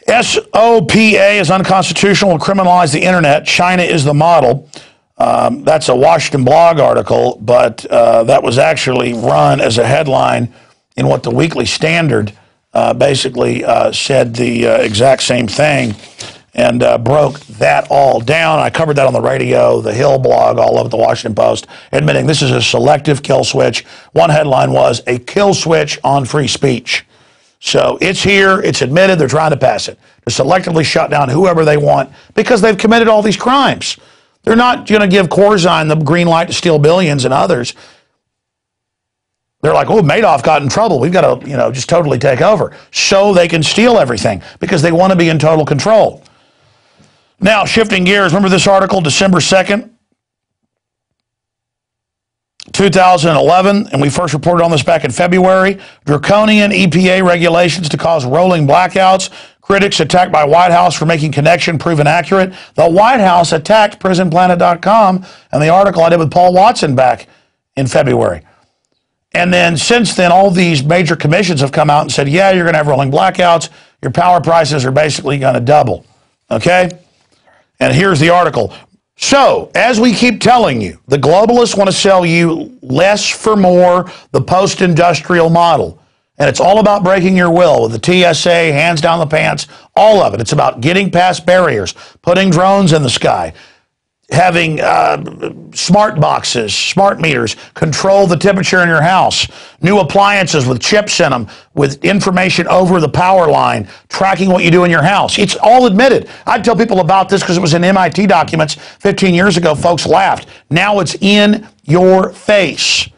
SOPA is unconstitutional and criminalize the internet. China is the model. Um, that's a Washington blog article, but uh, that was actually run as a headline in what the Weekly Standard uh, basically uh, said the uh, exact same thing. And uh, broke that all down. I covered that on the radio, the Hill blog, all over the Washington Post, admitting this is a selective kill switch. One headline was, a kill switch on free speech. So it's here, it's admitted, they're trying to pass it. They're selectively shut down whoever they want because they've committed all these crimes. They're not going to give Corzine the green light to steal billions and others. They're like, oh, Madoff got in trouble. We've got to, you know, just totally take over. So they can steal everything because they want to be in total control. Now, shifting gears, remember this article, December second, two thousand eleven, and we first reported on this back in February. Draconian E P A regulations to cause rolling blackouts. Critics attacked by White House for making connection proven accurate. The White House attacked Prison Planet dot com and the article I did with Paul Watson back in February. And then since then, all these major commissions have come out and said, yeah, you're going to have rolling blackouts. Your power prices are basically going to double. Okay? And here's the article. So, as we keep telling you, the globalists want to sell you less for more, the post-industrial model. And it's all about breaking your will with the T S A, hands down the pants, all of it. It's about getting past barriers, putting drones in the sky, having uh, smart boxes, smart meters, control the temperature in your house, new appliances with chips in them, with information over the power line, tracking what you do in your house. It's all admitted. I tell people about this because it was in M I T documents fifteen years ago. Folks laughed. Now it's in your face.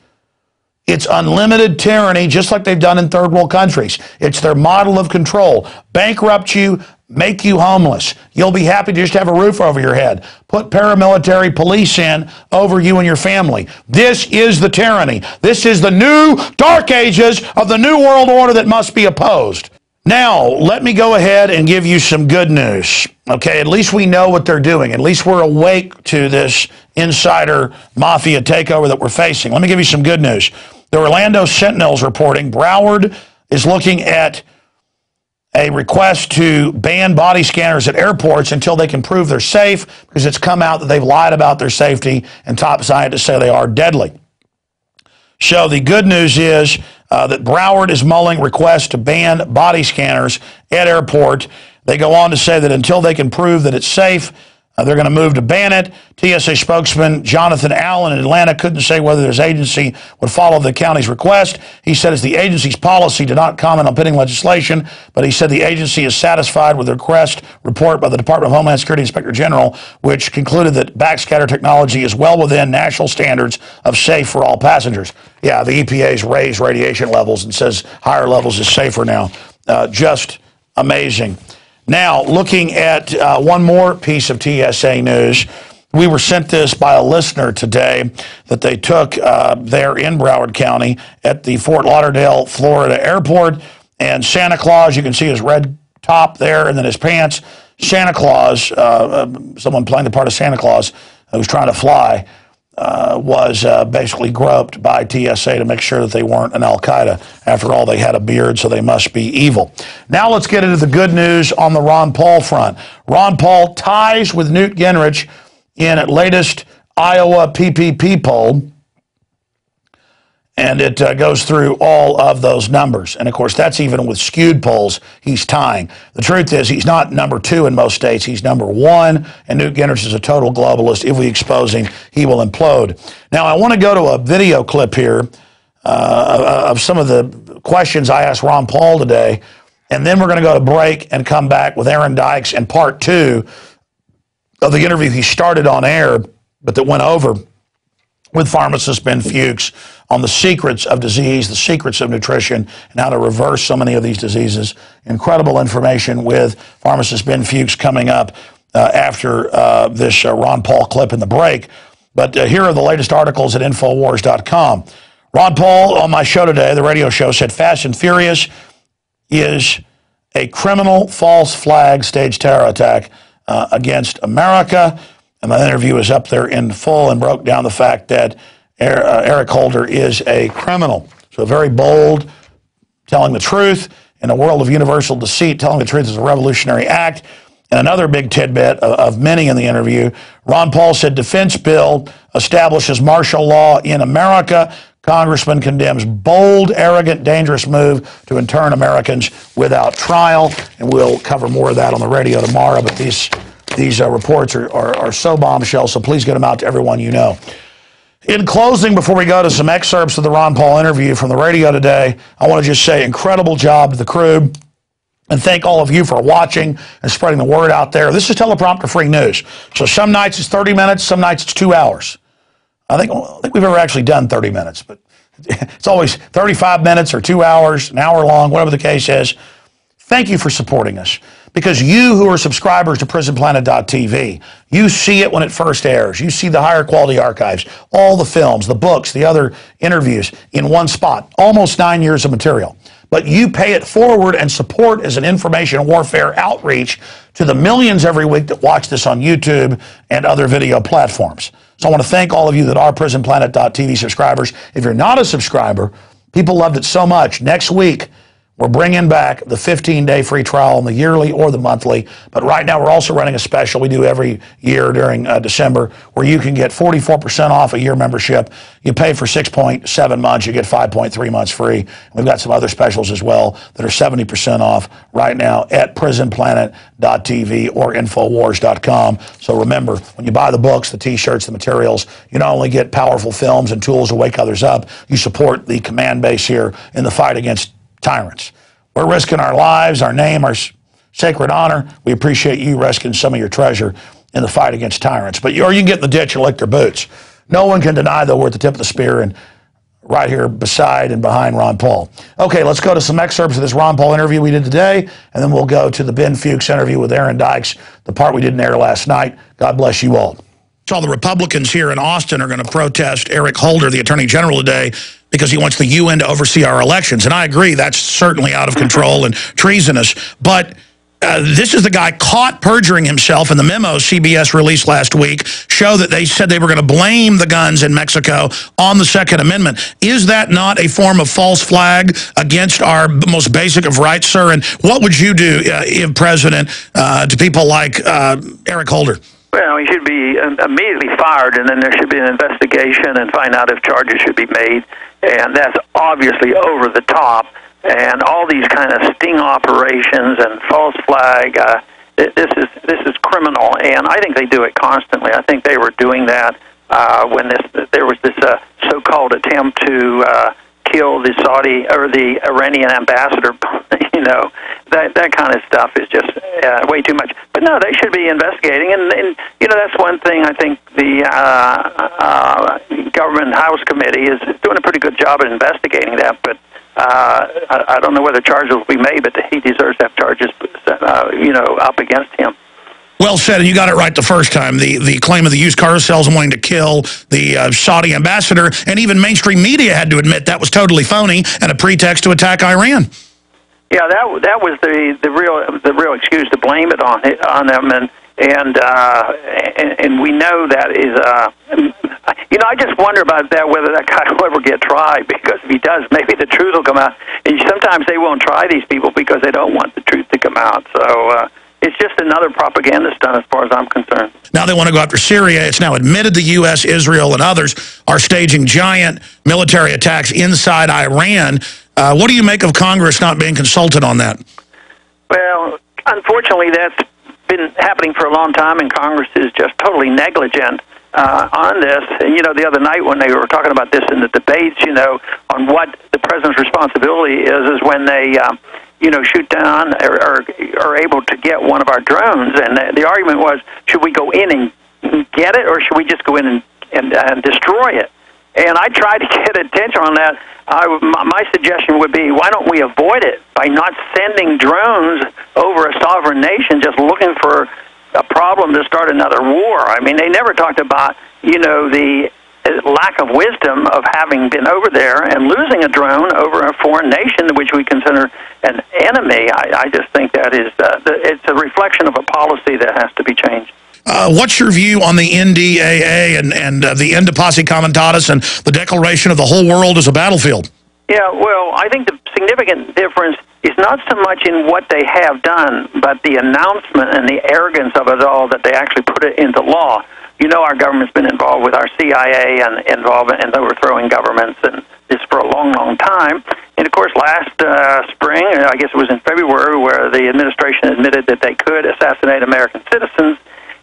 It's unlimited tyranny, just like they've done in third world countries. It's their model of control. Bankrupt you, make you homeless. You'll be happy to just have a roof over your head. Put paramilitary police in over you and your family. This is the tyranny. This is the new dark ages of the new world order that must be opposed. Now, let me go ahead and give you some good news. Okay, at least we know what they're doing. At least we're awake to this insider mafia takeover that we're facing. Let me give you some good news. The Orlando Sentinel's reporting Broward is looking at a request to ban body scanners at airports until they can prove they're safe, because it's come out that they've lied about their safety, and top scientists say they are deadly. So the good news is uh, that Broward is mulling requests to ban body scanners at airport. They go on to say that until they can prove that it's safe, uh, they're going to move to ban it. T S A spokesman Jonathan Allen in Atlanta couldn't say whether his agency would follow the county's request. He said it's the agency's policy to not comment on pending legislation, but he said the agency is satisfied with the request report by the Department of Homeland Security Inspector General, which concluded that backscatter technology is well within national standards of safe for all passengers. Yeah, the E P A's raised radiation levels and says higher levels is safer now. Uh, just amazing. Now, looking at uh, one more piece of T S A news, we were sent this by a listener today that they took uh, there in Broward County at the Fort Lauderdale, Florida airport, and Santa Claus, you can see his red top there and then his pants. Santa Claus, uh, someone playing the part of Santa Claus who was trying to fly, uh, was uh, basically groped by T S A to make sure that they weren't an Al-Qaeda. After all, they had a beard, so they must be evil. Now let's get into the good news on the Ron Paul front. Ron Paul ties with Newt Gingrich in at latest Iowa P P P poll, and it uh, goes through all of those numbers. And, of course, that's even with skewed polls, he's tying. The truth is he's not number two in most states. He's number one, and Newt Gingrich is a total globalist. If we expose him, he will implode. Now, I want to go to a video clip here uh, of some of the questions I asked Ron Paul today, and then we're going to go to break and come back with Aaron Dykes and part two of the interview he started on air, but that went over with pharmacist Ben Fuchs on the secrets of disease, the secrets of nutrition, and how to reverse so many of these diseases. Incredible information with pharmacist Ben Fuchs coming up uh, after uh, this uh, Ron Paul clip in the break. But uh, here are the latest articles at Infowars dot com. Ron Paul on my show today, the radio show, said Fast and Furious is a criminal false flag staged terror attack Uh, against America, and my interview is up there in full and broke down the fact that er, uh, Eric Holder is a criminal. So very bold, telling the truth in a world of universal deceit. Telling the truth is a revolutionary act. And another big tidbit of, of many in the interview, Ron Paul said defense bill establishes martial law in America. Congressman condemns bold, arrogant, dangerous move to intern Americans without trial. And we'll cover more of that on the radio tomorrow. But these these uh, reports are, are, are so bombshell, so please get them out to everyone you know. In closing, before we go to some excerpts of the Ron Paul interview from the radio today, I want to just say incredible job to the crew. And thank all of you for watching and spreading the word out there. This is teleprompter-free news. So some nights it's thirty minutes, some nights it's two hours. I think, I think we've ever actually done thirty minutes, but it's always thirty-five minutes or two hours, an hour long, whatever the case is. Thank you for supporting us, because you who are subscribers to Prison Planet dot T V, you see it when it first airs. You see the higher quality archives, all the films, the books, the other interviews in one spot, almost nine years of material. But you pay it forward and support as an information warfare outreach to the millions every week that watch this on YouTube and other video platforms. So I want to thank all of you that are Prison Planet dot T V subscribers. If you're not a subscriber, people loved it so much. Next week, we're bringing back the fifteen-day free trial on the yearly or the monthly. But right now, we're also running a special we do every year during uh, December, where you can get forty-four percent off a year membership. You pay for six point seven months. You get five point three months free. We've got some other specials as well that are seventy percent off right now at Prison Planet dot T V or Infowars dot com. So remember, when you buy the books, the T-shirts, the materials, you not only get powerful films and tools to wake others up, you support the command base here in the fight against tyrants. We're risking our lives, our name, our sacred honor. We appreciate you risking some of your treasure in the fight against tyrants. But you, or you can get in the ditch and lick their boots. No one can deny, though, we're at the tip of the spear and right here beside and behind Ron Paul. Okay, let's go to some excerpts of this Ron Paul interview we did today, and then we'll go to the Ben Fuchs interview with Aaron Dykes, the part we didn't air last night. God bless you all. So all the Republicans here in Austin are going to protest Eric Holder, the Attorney General, today because he wants the U N to oversee our elections. And I agree, that's certainly out of control and treasonous. But uh, this is the guy caught perjuring himself in the memos C B S released last week, show that they said they were going to blame the guns in Mexico on the Second Amendment. Is that not a form of false flag against our most basic of rights, sir? And what would you do, uh, if president, uh, to people like uh, Eric Holder? Well, he should be immediately fired, and then there should be an investigation and find out if charges should be made. And that's obviously over the top. And all these kind of sting operations and false flag, uh, this is this is criminal. And I think they do it constantly. I think they were doing that uh, when this there was this uh, so-called attempt to uh, kill the Saudi or the Iranian ambassador. You know, that that kind of stuff is just uh, way too much. But no, they should be investigating. And, and you know, that's one thing I think the uh, uh, Government House Committee is doing a pretty good job at investigating that. But uh, I, I don't know whether charges will be made, but he deserves to have charges, uh, you know, up against him. Well said, and you got it right the first time. The the claim of the used car sales wanting to kill the uh, Saudi ambassador, and even mainstream media had to admit that was totally phony and a pretext to attack Iran. Yeah, that that was the the real the real excuse to blame it on it, on them, and and, uh, and and we know that is. Uh, you know, I just wonder about that, whether that guy will ever get tried, because if he does, maybe the truth will come out. And sometimes they won't try these people because they don't want the truth to come out. So. Uh, It's just another propaganda stunt as far as I'm concerned. Now they want to go after Syria. It's now admitted the U S, Israel, and others are staging giant military attacks inside Iran. Uh, what do you make of Congress not being consulted on that? Well, unfortunately, that's been happening for a long time, and Congress is just totally negligent uh, on this. And, you know, the other night when they were talking about this in the debates, you know, on what the president's responsibility is, is when they... Um, you know, shoot down or, or are able to get one of our drones. And the, the argument was, should we go in and get it, or should we just go in and, and, and destroy it? And I tried to get attention on that. I, my suggestion would be, why don't we avoid it by not sending drones over a sovereign nation just looking for a problem to start another war? I mean, they never talked about, you know, the lack of wisdom of having been over there and losing a drone over a foreign nation which we consider an enemy. I, I just think that is uh, the, it's a reflection of a policy that has to be changed. Uh, what's your view on the N D A A and, and uh, the end of posse comitatus and the declaration of the whole world as a battlefield? Yeah, well, I think the significant difference is not so much in what they have done, but the announcement and the arrogance of it all that they actually put it into law. You know, our government's been involved with our C I A and involvement in overthrowing governments, and this for a long, long time. And, of course, last uh, spring, I guess it was in February, where the administration admitted that they could assassinate American citizens,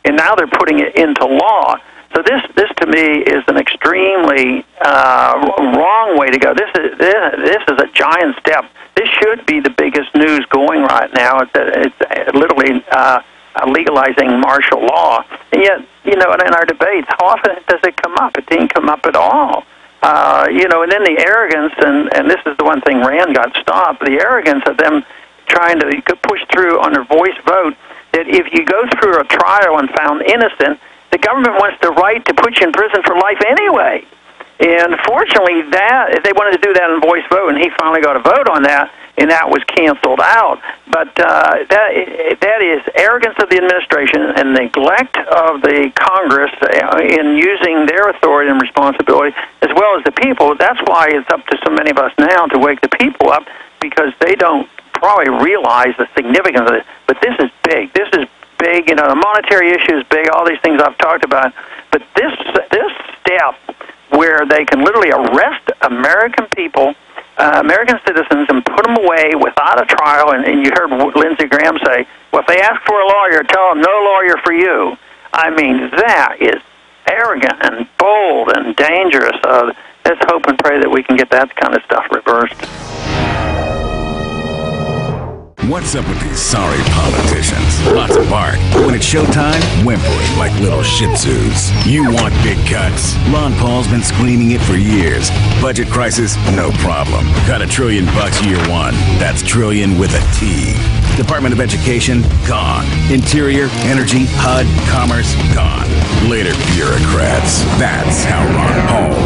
and now they're putting it into law. So this, this to me, is an extremely uh, wrong way to go. This is, this is a giant step. This should be the biggest news going right now. It's, it's literally... Uh, legalizing martial law, and yet, you know, in our debates, how often does it come up? It didn't come up at all. Uh, you know, and then the arrogance, and, and this is the one thing Rand got stopped, the arrogance of them trying to push through on a voice vote that if you go through a trial and found innocent, the government wants the right to put you in prison for life anyway. And fortunately, that if they wanted to do that in voice vote, and he finally got a vote on that, and that was canceled out. But uh, that that is arrogance of the administration and neglect of the Congress in using their authority and responsibility, as well as the people. That's why it's up to so many of us now to wake the people up, because they don't probably realize the significance of it. But this is big. This is big. You know, the monetary issue is big, all these things I've talked about. But this this step, where they can literally arrest American people, uh, American citizens, and put them away without a trial. And, and you heard Lindsey Graham say, well, if they ask for a lawyer, tell them no lawyer for you. I mean, that is arrogant and bold and dangerous. Uh, let's hope and pray that we can get that kind of stuff reversed. What's up with these sorry politicians? Lots of bark. When it's showtime, whimpering like little shih tzus. You want big cuts? Ron Paul's been screaming it for years. Budget crisis? No problem. Cut a trillion bucks year one. That's trillion with a T. Department of Education, gone. Interior, Energy, H U D, Commerce, gone. Later, bureaucrats. That's how Ron Paul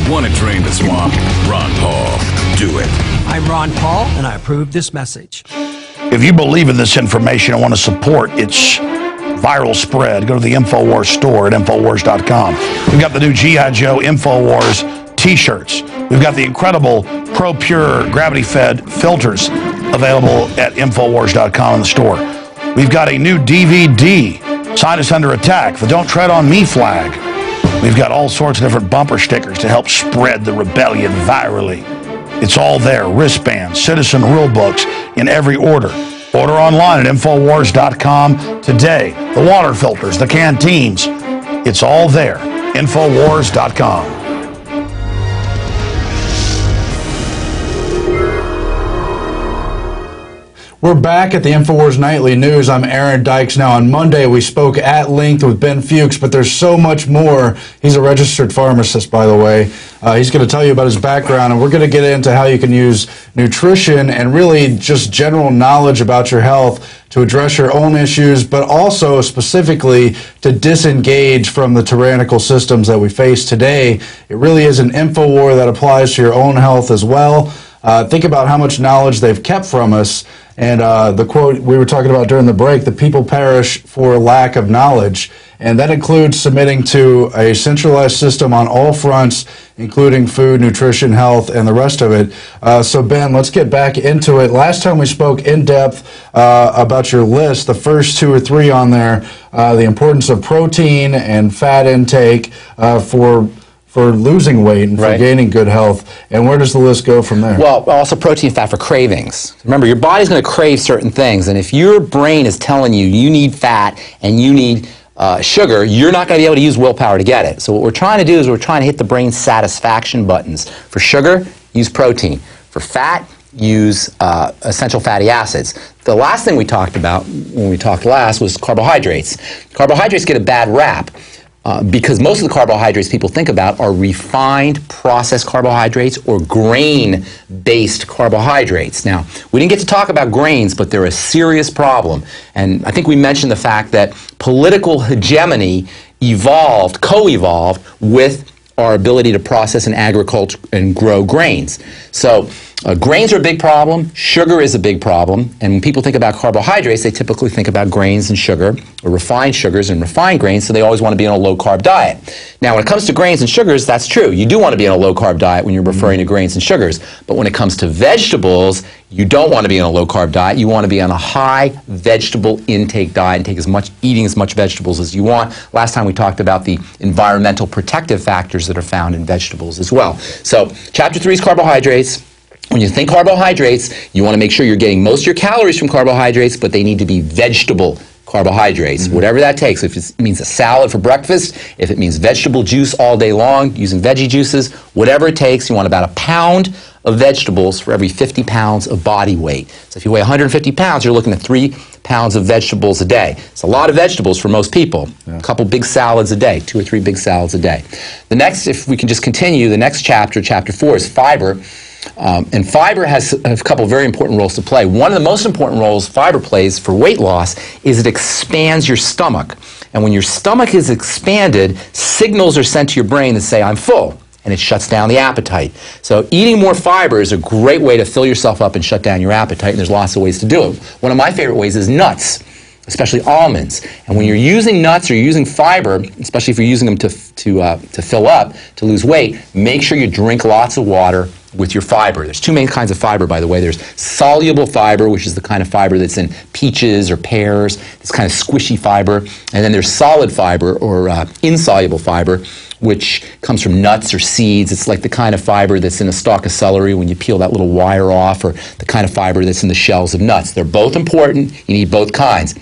rolls. Want to drain the swamp? Ron Paul. Do it. I'm Ron Paul, and I approve this message. If you believe in this information and want to support its viral spread, go to the Infowars store at Infowars dot com. We've got the new G I Joe Infowars t-shirts. We've got the incredible ProPure gravity-fed filters available at Infowars dot com in the store. We've got a new D V D, Scientists Under Attack, the Don't Tread on Me flag. We've got all sorts of different bumper stickers to help spread the rebellion virally. It's all there, wristbands, citizen rule books, in every order. Order online at Infowars dot com today. The water filters, the canteens, it's all there. Infowars dot com. We're back at the InfoWars Nightly News. I'm Aaron Dykes. Now, on Monday, we spoke at length with Ben Fuchs, but there's so much more. He's a registered pharmacist, by the way. Uh, he's going to tell you about his background, and we're going to get into how you can use nutrition and really just general knowledge about your health to address your own issues, but also specifically to disengage from the tyrannical systems that we face today. It really is an info war that applies to your own health as well. Uh, think about how much knowledge they've kept from us. And uh, the quote we were talking about during the break, the people perish for lack of knowledge. And that includes submitting to a centralized system on all fronts, including food, nutrition, health, and the rest of it. Uh, so, Ben, let's get back into it. Last time we spoke in depth uh, about your list, the first two or three on there, uh, the importance of protein and fat intake uh, for for losing weight and for right. gaining good health. And where does the list go from there? Well, also protein and fat for cravings. Remember, your body's going to crave certain things, and if your brain is telling you you need fat and you need uh, sugar, you're not going to be able to use willpower to get it. So what we're trying to do is we're trying to hit the brain's satisfaction buttons. For sugar, use protein. For fat, use uh, essential fatty acids. The last thing we talked about when we talked last was carbohydrates. Carbohydrates get a bad rap. Uh, because most of the carbohydrates people think about are refined processed carbohydrates or grain-based carbohydrates. Now, we didn't get to talk about grains, but they're a serious problem. And I think we mentioned the fact that political hegemony evolved, co-evolved, with our ability to process and agriculture and grow grains. So uh, grains are a big problem, sugar is a big problem, and when people think about carbohydrates, they typically think about grains and sugar, or refined sugars and refined grains, so they always want to be on a low-carb diet. Now, when it comes to grains and sugars, that's true. You do want to be on a low-carb diet when you're referring to grains and sugars, but when it comes to vegetables, you don't want to be on a low-carb diet. You want to be on a high vegetable intake diet and take as much, eating as much vegetables as you want. Last time we talked about the environmental protective factors that are found in vegetables as well. So chapter three is carbohydrates. When you think carbohydrates, you want to make sure you're getting most of your calories from carbohydrates, but they need to be vegetable carbohydrates, mm-hmm. whatever that takes. If it means a salad for breakfast, if it means vegetable juice all day long, using veggie juices, whatever it takes, you want about a pound of vegetables for every fifty pounds of body weight. So if you weigh one hundred fifty pounds, you're looking at three pounds of vegetables a day. It's a lot of vegetables for most people. Yeah. A couple big salads a day, two or three big salads a day. The next, if we can just continue, the next chapter, chapter four, is fiber. Um, and fiber has a couple very important roles to play. One of the most important roles fiber plays for weight loss is it expands your stomach. And when your stomach is expanded, signals are sent to your brain that say, I'm full, and it shuts down the appetite. So eating more fiber is a great way to fill yourself up and shut down your appetite, and there's lots of ways to do it. One of my favorite ways is nuts, especially almonds. And when you're using nuts or you're using fiber, especially if you're using them to, to, uh, to fill up, to lose weight, make sure you drink lots of water with your fiber. There's two main kinds of fiber, by the way. There's soluble fiber, which is the kind of fiber that's in peaches or pears, this kind of squishy fiber. And then there's solid fiber, or uh, insoluble fiber, which comes from nuts or seeds. It's like the kind of fiber that's in a stalk of celery when you peel that little wire off, or the kind of fiber that's in the shells of nuts. They're both important. You need both kinds.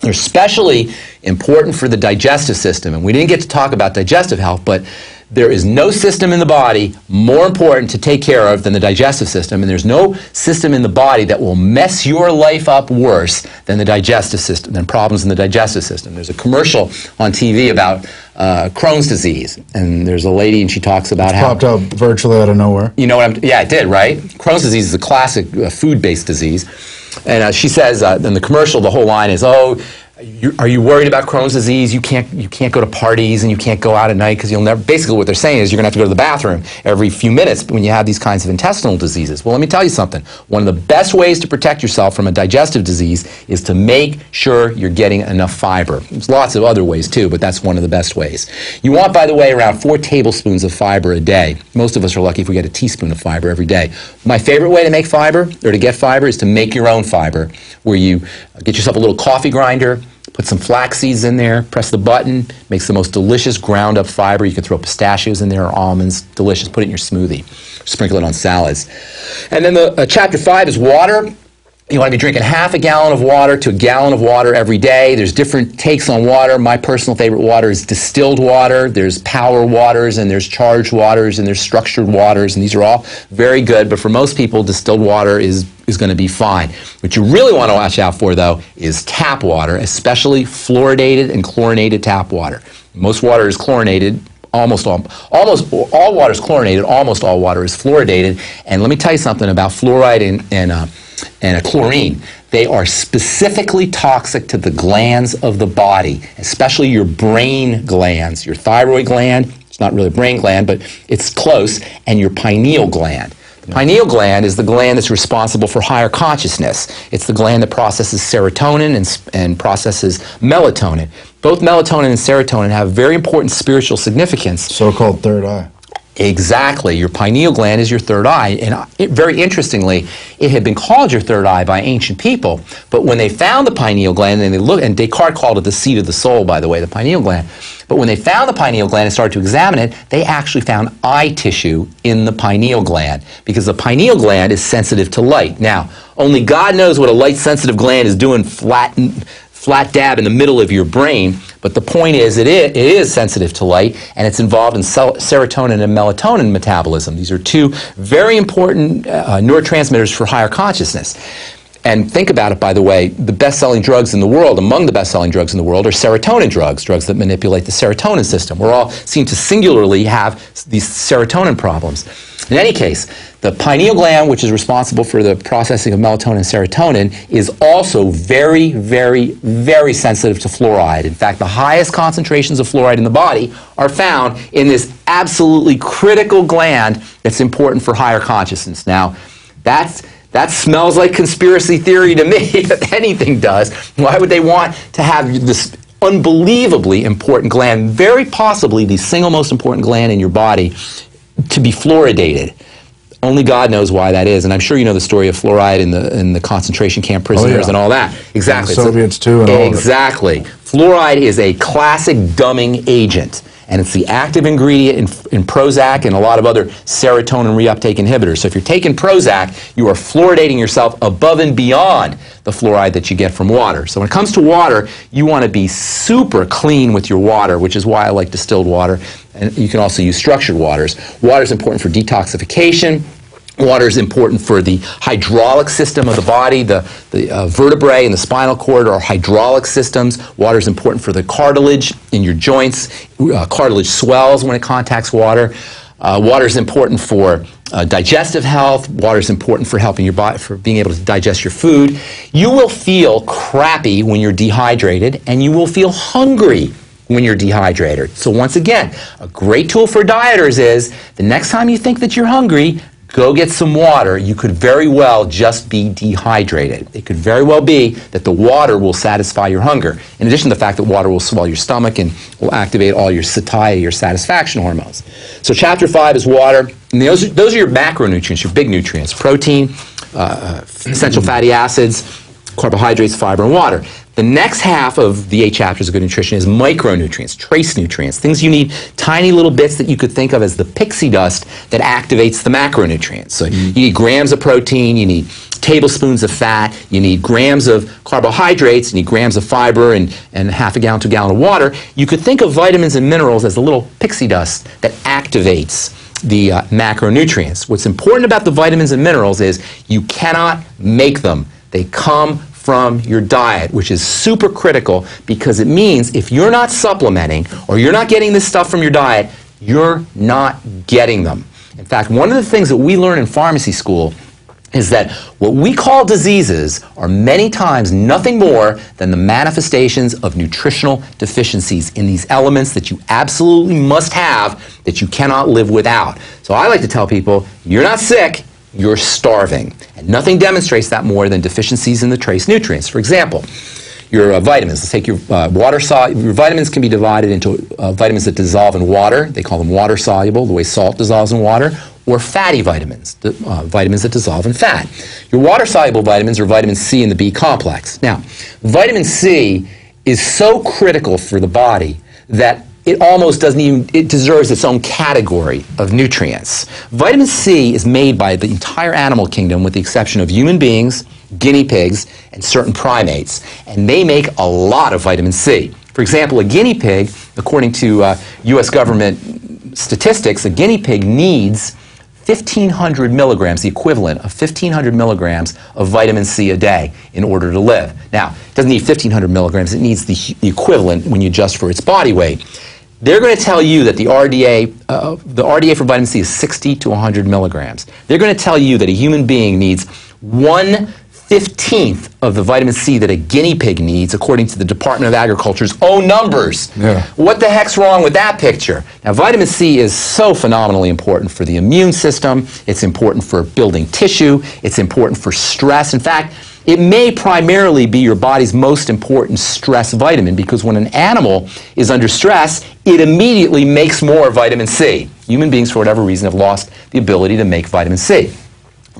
They're especially important for the digestive system. And we didn't get to talk about digestive health, but there is no system in the body more important to take care of than the digestive system, and there's no system in the body that will mess your life up worse than the digestive system, than problems in the digestive system. There's a commercial on T V about uh, Crohn's disease, and there's a lady, and she talks about how it popped up virtually out of nowhere. You know what I'm? Yeah, it did, right? Crohn's disease is a classic uh, food-based disease. And uh, she says uh, in the commercial, the whole line is, "Oh, you, are you worried about Crohn's disease? You can't, you can't go to parties and you can't go out at night because you'll never." Basically, what they're saying is you're going to have to go to the bathroom every few minutes when you have these kinds of intestinal diseases. Well, let me tell you something. One of the best ways to protect yourself from a digestive disease is to make sure you're getting enough fiber. There's lots of other ways too, but that's one of the best ways. You want, by the way, around four tablespoons of fiber a day. Most of us are lucky if we get a teaspoon of fiber every day. My favorite way to make fiber or to get fiber is to make your own fiber, where you get yourself a little coffee grinder, put some flax seeds in there, press the button, makes the most delicious ground up fiber. You can throw pistachios in there or almonds, delicious, put it in your smoothie. Sprinkle it on salads. And then the uh, chapter five is water. You want to be drinking half a gallon of water to a gallon of water every day. There's different takes on water. My personal favorite water is distilled water. There's power waters, and there's charged waters, and there's structured waters, and these are all very good, but for most people, distilled water is, is going to be fine. What you really want to watch out for, though, is tap water, especially fluoridated and chlorinated tap water. Most water is chlorinated. Almost all, almost all water is chlorinated. Almost all water is fluoridated. And let me tell you something about fluoride and, and, uh, and uh, chlorine. They are specifically toxic to the glands of the body, especially your brain glands, your thyroid gland. It's not really a brain gland, but it's close, and your pineal gland. Pineal gland is the gland that's responsible for higher consciousness. It's the gland that processes serotonin and, and processes melatonin. Both melatonin and serotonin have very important spiritual significance. So-called third eye. Exactly. Your pineal gland is your third eye. And it, very interestingly, it had been called your third eye by ancient people. But when they found the pineal gland, and they looked, and Descartes called it the seat of the soul, by the way, the pineal gland. But when they found the pineal gland and started to examine it, they actually found eye tissue in the pineal gland, because the pineal gland is sensitive to light. Now, only God knows what a light-sensitive gland is doing flat, flat dab in the middle of your brain. But the point is, it is, it is sensitive to light, and it's involved in serotonin and melatonin metabolism. These are two very important uh, neurotransmitters for higher consciousness. And think about it, by the way, the best-selling drugs in the world, among the best-selling drugs in the world, are serotonin drugs, drugs that manipulate the serotonin system. We're all seem to singularly have these serotonin problems. In any case, the pineal gland, which is responsible for the processing of melatonin and serotonin, is also very, very, very sensitive to fluoride. In fact, the highest concentrations of fluoride in the body are found in this absolutely critical gland that's important for higher consciousness. Now, that's... that smells like conspiracy theory to me, if anything does. Why would they want to have this unbelievably important gland, very possibly the single most important gland in your body, to be fluoridated? Only God knows why that is, and I'm sure you know the story of fluoride in the, in the concentration camp prisoners. Oh, yeah. And all that. Exactly. And the Soviets, too, and all that. Exactly. Fluoride is a classic dumbing agent, and it's the active ingredient in, in Prozac and a lot of other serotonin reuptake inhibitors. So if you're taking Prozac, you are fluoridating yourself above and beyond the fluoride that you get from water. So when it comes to water, you want to be super clean with your water, which is why I like distilled water. And you can also use structured waters. Water is important for detoxification. Water is important for the hydraulic system of the body. The, the uh, vertebrae and the spinal cord are hydraulic systems. Water is important for the cartilage in your joints. Uh, cartilage swells when it contacts water. Uh, water is important for uh, digestive health. Water is important for helping your body, for being able to digest your food. You will feel crappy when you're dehydrated, and you will feel hungry when you're dehydrated. So once again, a great tool for dieters is the next time you think that you're hungry, go get some water. You could very well just be dehydrated. It could very well be that the water will satisfy your hunger, in addition to the fact that water will swell your stomach and will activate all your satiety, your satisfaction hormones. So chapter five is water. And those are, those are your macronutrients, your big nutrients: protein, uh, essential fatty acids, carbohydrates, fiber, and water. The next half of the eight chapters of good nutrition is micronutrients, trace nutrients, things you need, tiny little bits that you could think of as the pixie dust that activates the macronutrients. So mm-hmm. you need grams of protein, you need tablespoons of fat, you need grams of carbohydrates, you need grams of fiber, and, and half a gallon to a gallon of water. You could think of vitamins and minerals as the little pixie dust that activates the uh, macronutrients. What's important about the vitamins and minerals is you cannot make them. They come from your diet, which is super critical, because it means if you're not supplementing or you're not getting this stuff from your diet, you're not getting them. In fact, one of the things that we learn in pharmacy school is that what we call diseases are many times nothing more than the manifestations of nutritional deficiencies in these elements that you absolutely must have, that you cannot live without. So I like to tell people, you're not sick, you're starving. And nothing demonstrates that more than deficiencies in the trace nutrients. For example, your uh, vitamins. Let's take your uh, water soluble. Your vitamins can be divided into uh, vitamins that dissolve in water. They call them water soluble, the way salt dissolves in water, or fatty vitamins, the uh, vitamins that dissolve in fat. Your water-soluble vitamins are vitamin C and the B complex. Now, vitamin C is so critical for the body that it almost doesn't even, it deserves its own category of nutrients. Vitamin C is made by the entire animal kingdom with the exception of human beings, guinea pigs, and certain primates, and they make a lot of vitamin C. For example, a guinea pig, according to uh, U S government statistics, a guinea pig needs fifteen hundred milligrams, the equivalent of fifteen hundred milligrams of vitamin C a day in order to live. Now, it doesn't need fifteen hundred milligrams, it needs the, the equivalent when you adjust for its body weight. They're going to tell you that the R D A, uh, the R D A for vitamin C is sixty to one hundred milligrams. They're going to tell you that a human being needs one fifteenth of the vitamin C that a guinea pig needs, according to the Department of Agriculture's own numbers. Yeah. What the heck's wrong with that picture? Now, vitamin C is so phenomenally important for the immune system. It's important for building tissue. It's important for stress. In fact, it may primarily be your body's most important stress vitamin, because when an animal is under stress, it immediately makes more vitamin C. Human beings, for whatever reason, have lost the ability to make vitamin C.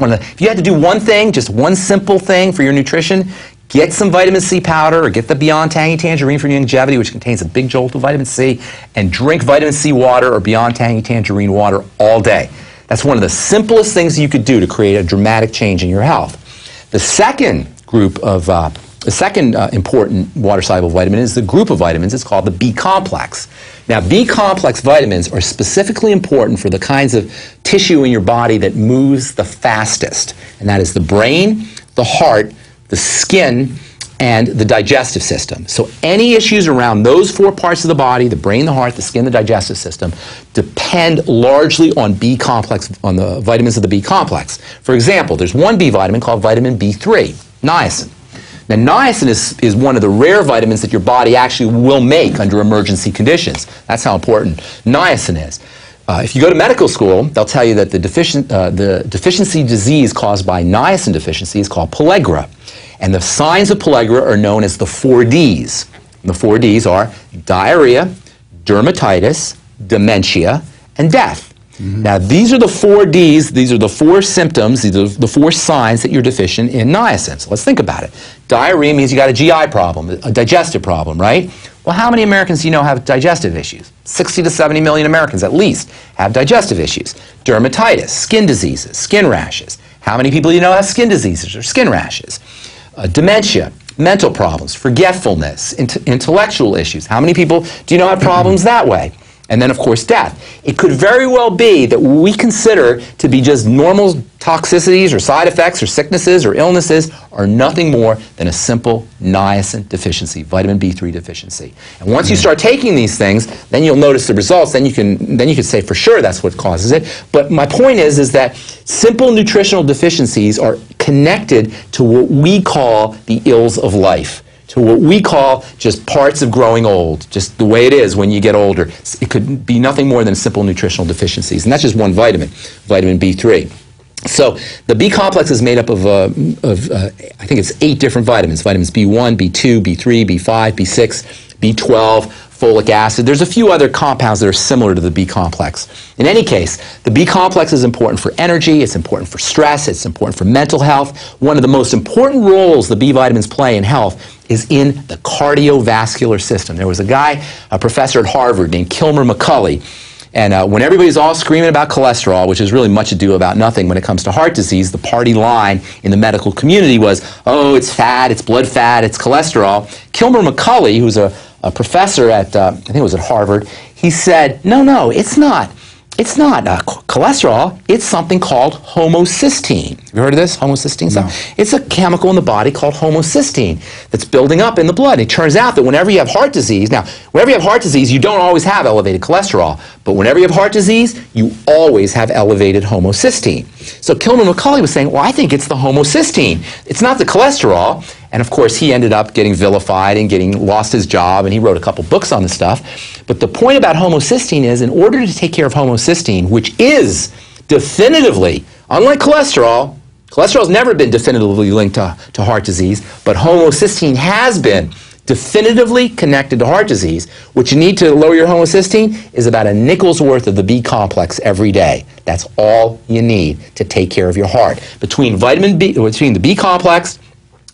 If you had to do one thing, just one simple thing for your nutrition, get some vitamin C powder or get the Beyond Tangy Tangerine for longevity, which contains a big jolt of vitamin C, and drink vitamin C water or Beyond Tangy Tangerine water all day. That's one of the simplest things you could do to create a dramatic change in your health. The second group of, uh, the second uh, important water-soluble vitamin is the group of vitamins. It's called the B complex. Now, B-complex vitamins are specifically important for the kinds of tissue in your body that moves the fastest, and that is the brain, the heart, the skin, and the digestive system. So any issues around those four parts of the body, the brain, the heart, the skin, the digestive system, depend largely on B-complex, on the vitamins of the B-complex. For example, there's one B vitamin called vitamin B three, niacin. Now, niacin is, is one of the rare vitamins that your body actually will make under emergency conditions. That's how important niacin is. Uh, if you go to medical school, they'll tell you that the, deficient, uh, the deficiency disease caused by niacin deficiency is called pellagra. And the signs of pellagra are known as the four Ds. And the four Ds are diarrhea, dermatitis, dementia, and death. Mm-hmm. Now, these are the four Ds, these are the four symptoms, these are the four signs that you're deficient in niacin. So let's think about it. Diarrhea means you got a G I problem, a digestive problem, right? Well, how many Americans do you know have digestive issues? sixty to seventy million Americans at least have digestive issues. Dermatitis, skin diseases, skin rashes. How many people do you know have skin diseases or skin rashes? Uh, dementia, mental problems, forgetfulness, int- intellectual issues. How many people do you know have problems that way? And then, of course, death. It could very well be that we consider to be just normal toxicities or side effects or sicknesses or illnesses are nothing more than a simple niacin deficiency, vitamin B three deficiency. And once you start taking these things, then you'll notice the results. Then you can then you can say for sure that's what causes it. But my point is, is that simple nutritional deficiencies are connected to what we call the ills of life, to what we call just parts of growing old, just the way it is when you get older. It could be nothing more than simple nutritional deficiencies, and that's just one vitamin, vitamin B three. So the B complex is made up of, uh, of uh, I think it's eight different vitamins, vitamins B one, B two, B three, B five, B six, B twelve, folic acid. There's a few other compounds that are similar to the B complex. In any case, the B complex is important for energy, it's important for stress, it's important for mental health. One of the most important roles the B vitamins play in health is in the cardiovascular system. There was a guy, a professor at Harvard named Kilmer McCulley, and uh, when everybody's all screaming about cholesterol, which is really much ado about nothing when it comes to heart disease, the party line in the medical community was, oh, it's fat, it's blood fat, it's cholesterol. Kilmer McCulley, who's a, a professor at, uh, I think it was at Harvard, he said, no, no, it's not. It's not uh, cholesterol, it's something called homocysteine. Have you heard of this, homocysteine stuff? No. It's a chemical in the body called homocysteine that's building up in the blood. It turns out that whenever you have heart disease, now, whenever you have heart disease, you don't always have elevated cholesterol, but whenever you have heart disease, you always have elevated homocysteine. So Kilman McCauley was saying, well, I think it's the homocysteine. It's not the cholesterol. And of course, he ended up getting vilified and getting lost his job, and he wrote a couple books on this stuff. But the point about homocysteine is, in order to take care of homocysteine, which is definitively, unlike cholesterol, cholesterol's never been definitively linked to, to heart disease, but homocysteine has been definitively connected to heart disease. What you need to lower your homocysteine is about a nickel's worth of the B complex every day. That's all you need to take care of your heart. Between vitamin B, between the B complex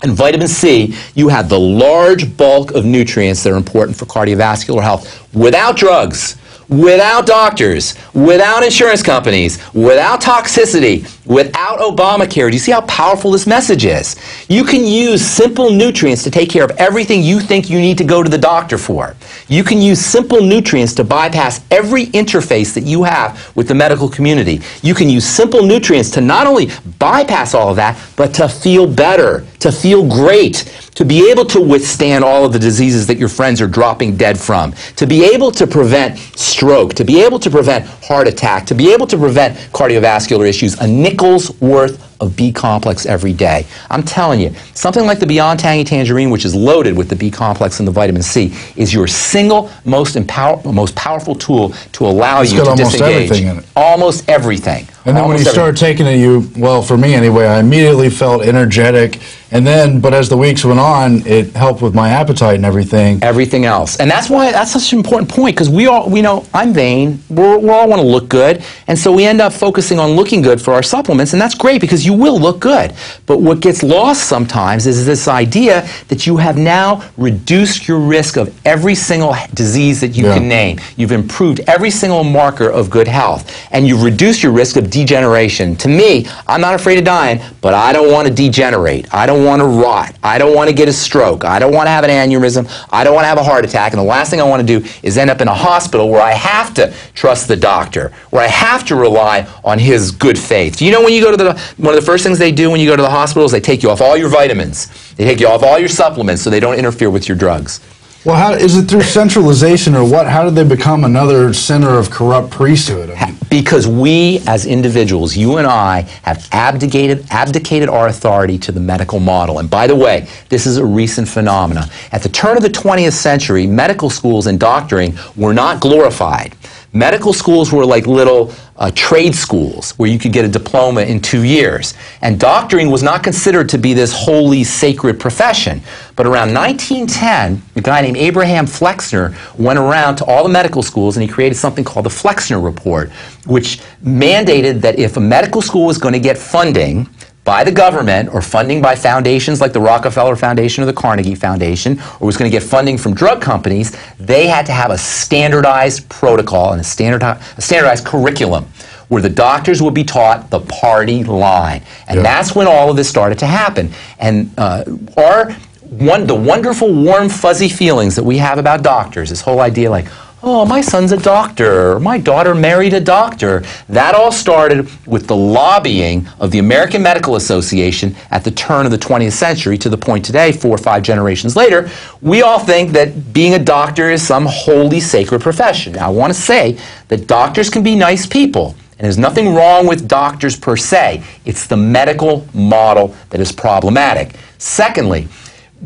and vitamin C, you have the large bulk of nutrients that are important for cardiovascular health without drugs, without doctors, without insurance companies, without toxicity, without Obamacare. Do you see how powerful this message is? You can use simple nutrients to take care of everything you think you need to go to the doctor for. You can use simple nutrients to bypass every interface that you have with the medical community. You can use simple nutrients to not only bypass all of that, but to feel better, to feel great, to be able to withstand all of the diseases that your friends are dropping dead from, to be able to prevent stroke, to be able to prevent heart attack, to be able to prevent cardiovascular issues, a nickel's worth of B-complex every day. I'm telling you, something like the Beyond Tangy Tangerine, which is loaded with the B-complex and the vitamin C, is your single most, empower most powerful tool to allow it's you got to almost disengage. Everything in it. Almost everything. And then almost when you everything. started taking it, you, well, for me anyway, I immediately felt energetic. And then, but as the weeks went on, it helped with my appetite and everything. Everything else. And that's why, that's such an important point, because we all, we know, I'm vain. We're, we all want to look good. And so we end up focusing on looking good for our supplements, and that's great, because you will look good. But what gets lost sometimes is this idea that you have now reduced your risk of every single disease that you yeah. can name. You've improved every single marker of good health, and you've reduced your risk of degeneration. To me, I'm not afraid of dying, but I don't want to degenerate. I don't want to rot. I don't want to get a stroke. I don't want to have an aneurysm. I don't want to have a heart attack. And the last thing I want to do is end up in a hospital where I have to trust the doctor, where I have to rely on his good faith. Do you know when you go to the, one of the first things they do when you go to the hospital is they take you off all your vitamins. They take you off all your supplements so they don't interfere with your drugs. Well, how, is it through centralization or what? How did they become another center of corrupt priesthood? I mean, because we as individuals, you and I, have abdicated, abdicated our authority to the medical model. And by the way, this is a recent phenomenon. At the turn of the twentieth century, medical schools and doctoring were not glorified. Medical schools were like little uh, trade schools where you could get a diploma in two years. And doctoring was not considered to be this holy, sacred profession. But around nineteen ten, a guy named Abraham Flexner went around to all the medical schools and he created something called the Flexner Report, which mandated that if a medical school was going to get funding by the government or funding by foundations like the Rockefeller Foundation or the Carnegie Foundation, or was going to get funding from drug companies, they had to have a standardized protocol and a, standard, a standardized curriculum where the doctors would be taught the party line. And yeah. that's when all of this started to happen. And uh, our one, the wonderful, warm, fuzzy feelings that we have about doctors, this whole idea like, oh, my son's a doctor, my daughter married a doctor. That all started with the lobbying of the American Medical Association at the turn of the twentieth century to the point today, four or five generations later, we all think that being a doctor is some holy, sacred profession. Now, I want to say that doctors can be nice people. And there's nothing wrong with doctors per se. It's the medical model that is problematic. Secondly,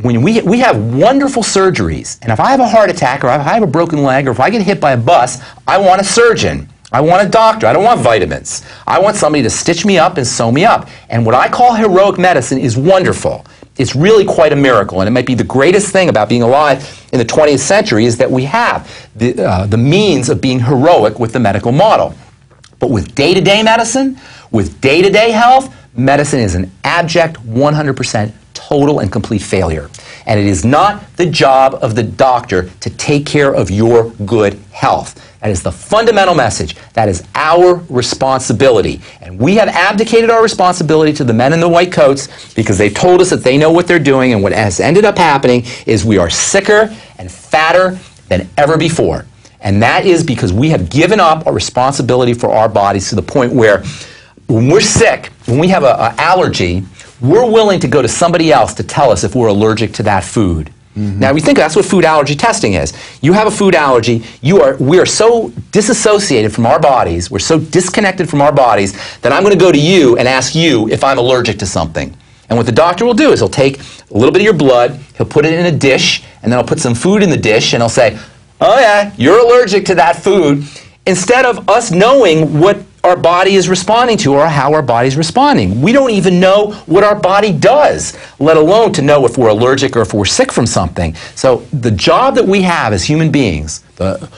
when we, we have wonderful surgeries, and if I have a heart attack or if I have a broken leg or if I get hit by a bus, I want a surgeon. I want a doctor. I don't want vitamins. I want somebody to stitch me up and sew me up. And what I call heroic medicine is wonderful. It's really quite a miracle, and it might be the greatest thing about being alive in the twentieth century is that we have the, uh, the means of being heroic with the medical model. But with day-to-day medicine, with day-to-day health, medicine is an abject one hundred percent total and complete failure. And it is not the job of the doctor to take care of your good health. That is the fundamental message. That is our responsibility. And we have abdicated our responsibility to the men in the white coats because they've told us that they know what they're doing, and what has ended up happening is we are sicker and fatter than ever before. And that is because we have given up our responsibility for our bodies to the point where when we're sick, when we have an allergy, we're willing to go to somebody else to tell us if we're allergic to that food. Mm-hmm. Now, we think that's what food allergy testing is. You have a food allergy, you are, we are so disassociated from our bodies, we're so disconnected from our bodies, that I'm going to go to you and ask you if I'm allergic to something. And what the doctor will do is he'll take a little bit of your blood, he'll put it in a dish, and then I'll put some food in the dish, and I'll say, oh yeah, you're allergic to that food, instead of us knowing what our body is responding to or how our body's responding. We don't even know what our body does, let alone to know if we're allergic or if we're sick from something. So the job that we have as human beings, the,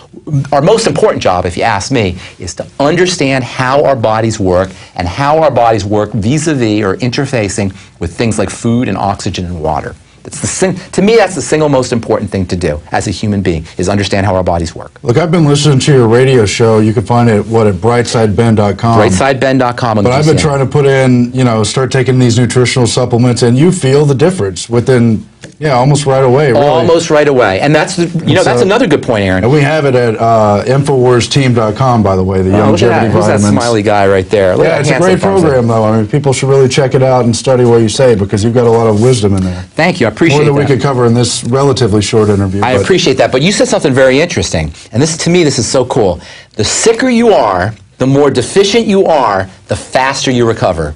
our most important job, if you ask me, is to understand how our bodies work and how our bodies work vis-a-vis or interfacing with things like food and oxygen and water. It's the sing to me, that's the single most important thing to do as a human being, is understand how our bodies work. Look, I've been listening to your radio show. You can find it, what, at brightside ben dot com. brightside ben dot com. But I've been trying to put in, you know, start taking these nutritional supplements, and you feel the difference within, yeah, almost right away, really. Almost right away. And that's, the, you and know, so, that's another good point, Aaron. And we have it at uh, infowars team dot com, by the way, the oh, longevity vitamins. Who's that smiley guy right there? Look, yeah, it's a great program, though. I mean, people should really check it out and study what you say, because you've got a lot of wisdom in there. Thank you. I appreciate that. More than that we could cover in this relatively short interview. I but. appreciate that. But you said something very interesting. And this, to me, this is so cool. The sicker you are, the more deficient you are, the faster you recover.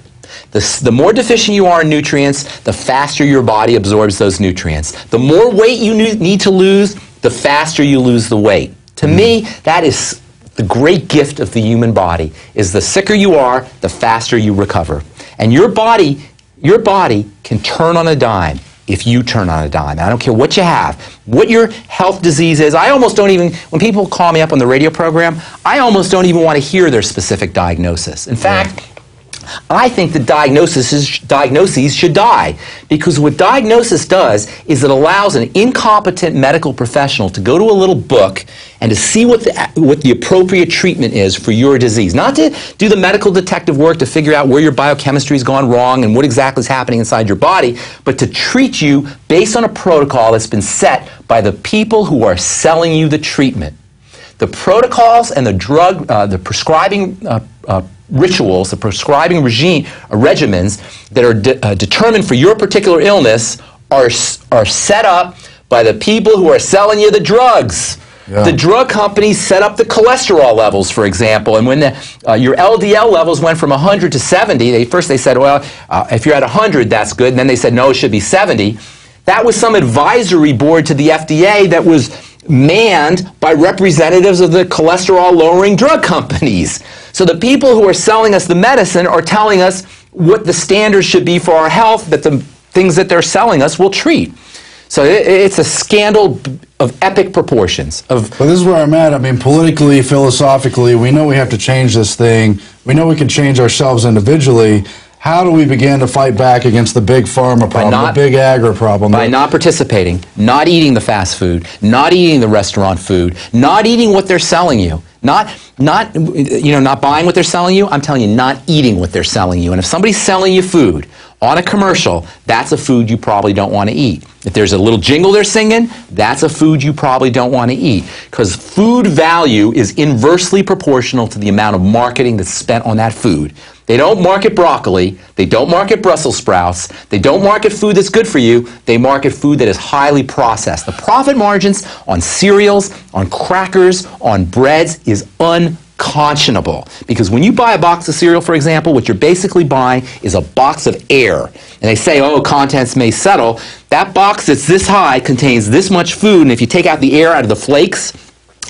The, the more deficient you are in nutrients, the faster your body absorbs those nutrients. The more weight you need to lose, the faster you lose the weight. To me, that is the great gift of the human body, is the sicker you are, the faster you recover. And your body, your body can turn on a dime if you turn on a dime. I don't care what you have, what your health disease is. I almost don't even, when people call me up on the radio program, I almost don't even want to hear their specific diagnosis. In fact, I think that diagnoses, diagnoses should die, because what diagnosis does is it allows an incompetent medical professional to go to a little book and to see what the, what the appropriate treatment is for your disease. Not to do the medical detective work to figure out where your biochemistry has gone wrong and what exactly is happening inside your body, but to treat you based on a protocol that's been set by the people who are selling you the treatment. The protocols and the drug, uh, the prescribing uh, uh, rituals, the prescribing regime, uh, regimens that are de uh, determined for your particular illness are, s are set up by the people who are selling you the drugs. Yeah. The drug companies set up the cholesterol levels, for example, and when the, uh, your L D L levels went from one hundred to seventy, they, first they said, well, uh, if you're at one hundred, that's good, and then they said, no, it should be seventy. That was some advisory board to the F D A that was manned by representatives of the cholesterol-lowering drug companies. So the people who are selling us the medicine are telling us what the standards should be for our health, that the things that they're selling us will treat. So it's a scandal of epic proportions. Of but this is where I'm at. I mean, politically, philosophically, we know we have to change this thing. We know we can change ourselves individually. How do we begin to fight back against the big pharma problem, not, the big agri problem? By not participating, not eating the fast food, not eating the restaurant food, not eating what they're selling you, not, not, you know, not buying what they're selling you. I'm telling you, not eating what they're selling you. And if somebody's selling you food on a commercial, that's a food you probably don't want to eat. If there's a little jingle they're singing, that's a food you probably don't want to eat, because food value is inversely proportional to the amount of marketing that's spent on that food. They don't market broccoli, they don't market Brussels sprouts, they don't market food that's good for you, they market food that is highly processed. The profit margins on cereals, on crackers, on breads is unconscionable. Because when you buy a box of cereal, for example, what you're basically buying is a box of air. And they say, oh, contents may settle. That box that's this high contains this much food, and if you take out the air out of the flakes,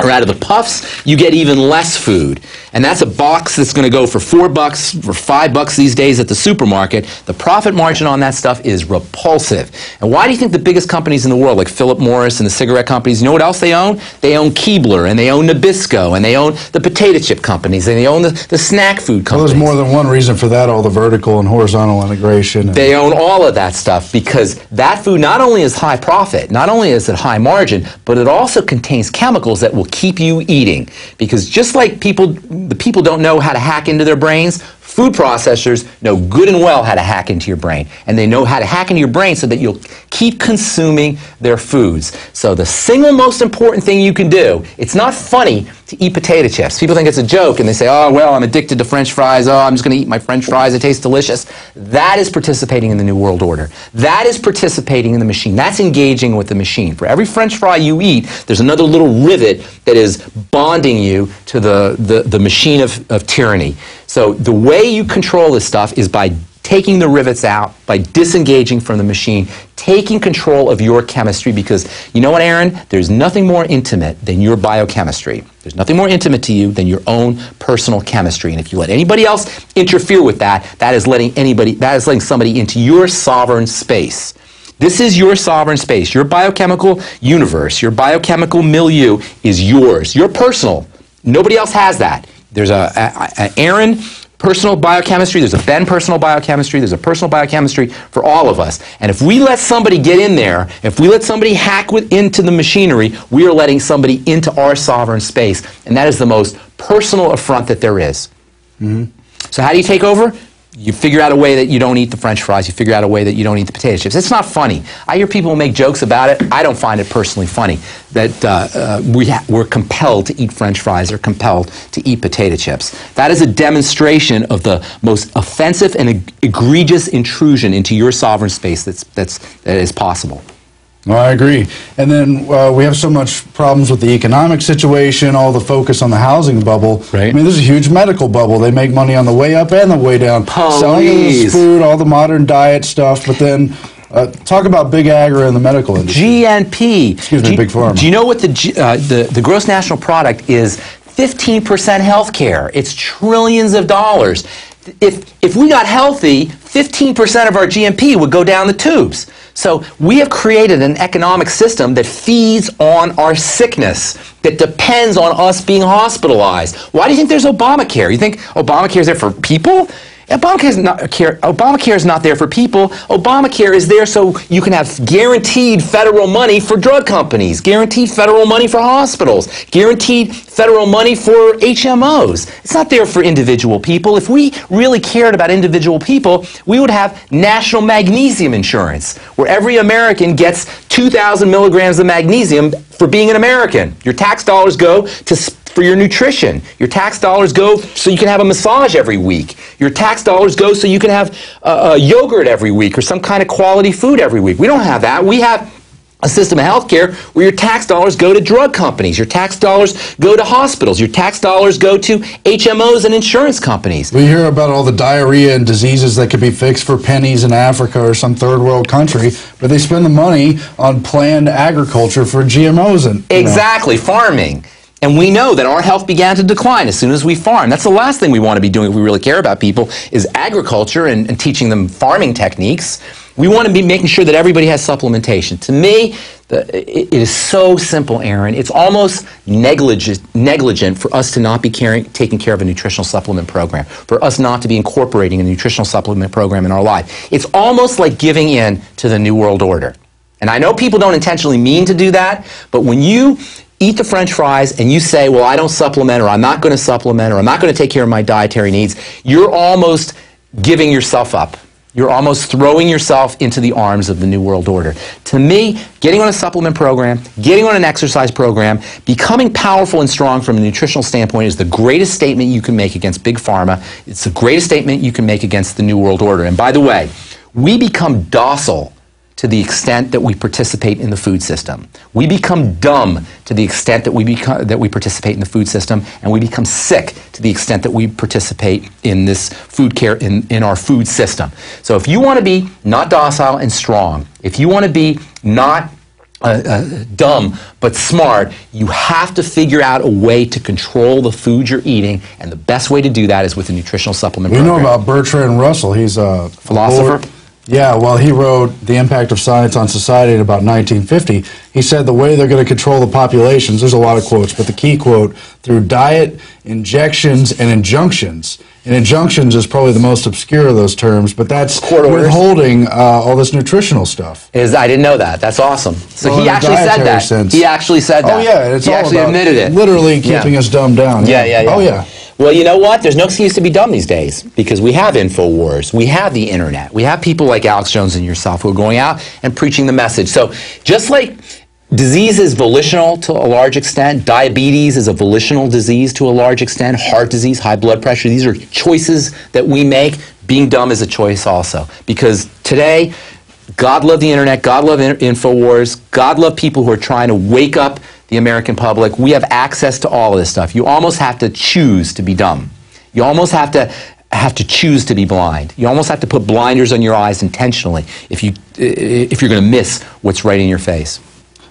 or out of the puffs, you get even less food. And that's a box that's going to go for four bucks, for five bucks these days at the supermarket. The profit margin on that stuff is repulsive. And why do you think the biggest companies in the world, like Philip Morris and the cigarette companies, you know what else they own? They own Keebler, and they own Nabisco, and they own the potato chip companies, and they own the, the snack food companies. Well, there's more than one reason for that, all the vertical and horizontal integration. And they own all of that stuff, because that food not only is high profit, not only is it high margin, but it also contains chemicals that will keep you eating. Because just like people, the people don't know how to hack into their brains, food processors know good and well how to hack into your brain. And they know how to hack into your brain so that you'll keep consuming their foods. So the single most important thing you can do, it's not funny to eat potato chips. People think it's a joke and they say, oh, well, I'm addicted to French fries. Oh, I'm just going to eat my French fries. It tastes delicious. That is participating in the New World Order. That is participating in the machine. That's engaging with the machine. For every French fry you eat, there's another little rivet that is bonding you to the, the, the machine of, of tyranny. So the way you control this stuff is by taking the rivets out, by disengaging from the machine, taking control of your chemistry, because you know what, Aaron? There's nothing more intimate than your biochemistry. There's nothing more intimate to you than your own personal chemistry. And if you let anybody else interfere with that, that is letting anybody, that is letting somebody into your sovereign space. This is your sovereign space. Your biochemical universe, your biochemical milieu is yours. You're personal. Nobody else has that. There's a, a, a Aaron personal biochemistry, there's a Ben personal biochemistry, there's a personal biochemistry for all of us. And if we let somebody get in there, if we let somebody hack with, into the machinery, we are letting somebody into our sovereign space. And that is the most personal affront that there is. Mm-hmm. So how do you take over? You figure out a way that you don't eat the French fries. You figure out a way that you don't eat the potato chips. It's not funny. I hear people make jokes about it. I don't find it personally funny that uh, uh, we ha we're compelled to eat French fries or compelled to eat potato chips. That is a demonstration of the most offensive and e egregious intrusion into your sovereign space that's, that's, that is possible. Well, I agree. And then uh, we have so much problems with the economic situation, all the focus on the housing bubble. Right. I mean, there's a huge medical bubble. They make money on the way up and the way down. Police. Selling this food, all the modern diet stuff, but then uh, talk about big agri and the medical industry. G N P. Excuse me, do, big pharma. Do you know what the, G, uh, the, the gross national product is? fifteen percent health care. It's trillions of dollars. If, if we got healthy, fifteen percent of our G N P would go down the tubes. So we have created an economic system that feeds on our sickness, that depends on us being hospitalized. Why do you think there's Obamacare? You think Obamacare is there for people? Obamacare is not, Obamacare is not there for people. Obamacare is there so you can have guaranteed federal money for drug companies, guaranteed federal money for hospitals, guaranteed federal money for H M Os. It's not there for individual people. If we really cared about individual people, we would have national magnesium insurance, where every American gets two thousand milligrams of magnesium for being an American. Your tax dollars go to for your nutrition. Your tax dollars go so you can have a massage every week. Your tax dollars go so you can have uh, uh, yogurt every week or some kind of quality food every week. We don't have that. We have a system of health care where your tax dollars go to drug companies, your tax dollars go to hospitals, your tax dollars go to H M Os and insurance companies. We hear about all the diarrhea and diseases that could be fixed for pennies in Africa or some third world country, but they spend the money on planned agriculture for G M Os and exactly, know. farming. And we know that our health began to decline as soon as we farm. That's the last thing we want to be doing if we really care about people, is agriculture and, and teaching them farming techniques. We want to be making sure that everybody has supplementation. To me, the, it, it is so simple, Aaron. It's almost negligent, negligent for us to not be caring, taking care of a nutritional supplement program, for us not to be incorporating a nutritional supplement program in our life. It's almost like giving in to the New World Order. And I know people don't intentionally mean to do that, but when you eat the French fries and you say, well, I don't supplement, or I'm not going to supplement, or I'm not going to take care of my dietary needs, you're almost giving yourself up. You're almost throwing yourself into the arms of the New World Order. To me, getting on a supplement program, getting on an exercise program, becoming powerful and strong from a nutritional standpoint is the greatest statement you can make against Big Pharma. It's the greatest statement you can make against the New World Order. And by the way, we become docile to the extent that we participate in the food system. We become dumb to the extent that we, become, that we participate in the food system, and we become sick to the extent that we participate in this food care, in, in our food system. So if you want to be not docile and strong, if you want to be not Uh, uh, dumb but smart, you have to figure out a way to control the food you're eating, and the best way to do that is with a nutritional supplement we program. We know about Bertrand Russell. He's a philosopher. Lord. Yeah, well, he wrote The Impact of Science on Society in about nineteen fifty. He said the way they're going to control the populations, there's a lot of quotes, but the key quote, through diet, injections, and injunctions. And injunctions is probably the most obscure of those terms, but that's withholding uh, all this nutritional stuff. Is I didn't know that. That's awesome. So well, he actually said that. Sense. He actually said that. Oh yeah, it's he all actually about admitted it. Literally keeping yeah. us dumbed down. Yeah, yeah, yeah. yeah. Oh yeah. Well, you know what? There's no excuse to be dumb these days because we have Infowars, we have the internet, we have people like Alex Jones and yourself who are going out and preaching the message. So just like disease is volitional to a large extent, diabetes is a volitional disease to a large extent, heart disease, high blood pressure, these are choices that we make. Being dumb is a choice also because today, God love the internet, God love Infowars, God love people who are trying to wake up the American public. We have access to all of this stuff. You almost have to choose to be dumb. You almost have to have to choose to be blind. You almost have to put blinders on your eyes intentionally if you if you're going to miss what's right in your face.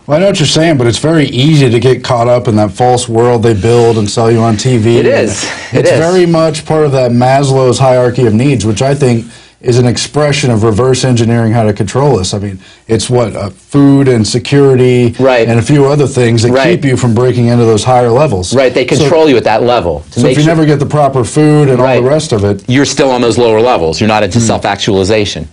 Well, I know what you're saying, but it's very easy to get caught up in that false world they build and sell you on T V. It is. It it's is. very much part of that Maslow's hierarchy of needs, which I think is an expression of reverse engineering how to control us. I mean, it's what uh, food and security right. and a few other things that right. keep you from breaking into those higher levels. Right, they control so, you at that level. To so make if you sure. never get the proper food and right. all the rest of it. You're still on those lower levels. You're not into mm. self-actualization.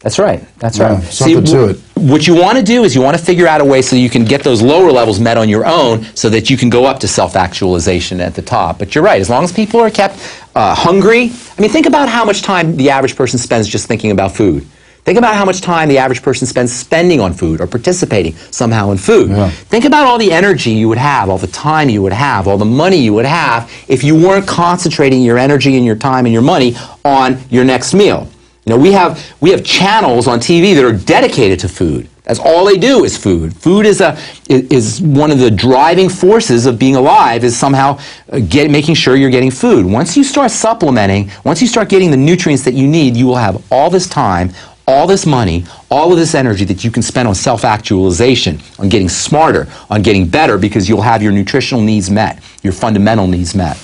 That's right, that's yeah, right. Something See, to it. What you want to do is you want to figure out a way so you can get those lower levels met on your own so that you can go up to self-actualization at the top. But you're right, as long as people are kept uh, hungry, I mean, think about how much time the average person spends just thinking about food. Think about how much time the average person spends spending on food or participating somehow in food. Yeah. Think about all the energy you would have, all the time you would have, all the money you would have if you weren't concentrating your energy and your time and your money on your next meal. You know, we have, we have channels on T V that are dedicated to food. That's all they do is food. Food is, a, is one of the driving forces of being alive is somehow get, making sure you're getting food. Once you start supplementing, once you start getting the nutrients that you need, you will have all this time, all this money, all of this energy that you can spend on self-actualization, on getting smarter, on getting better, because you'll have your nutritional needs met, your fundamental needs met.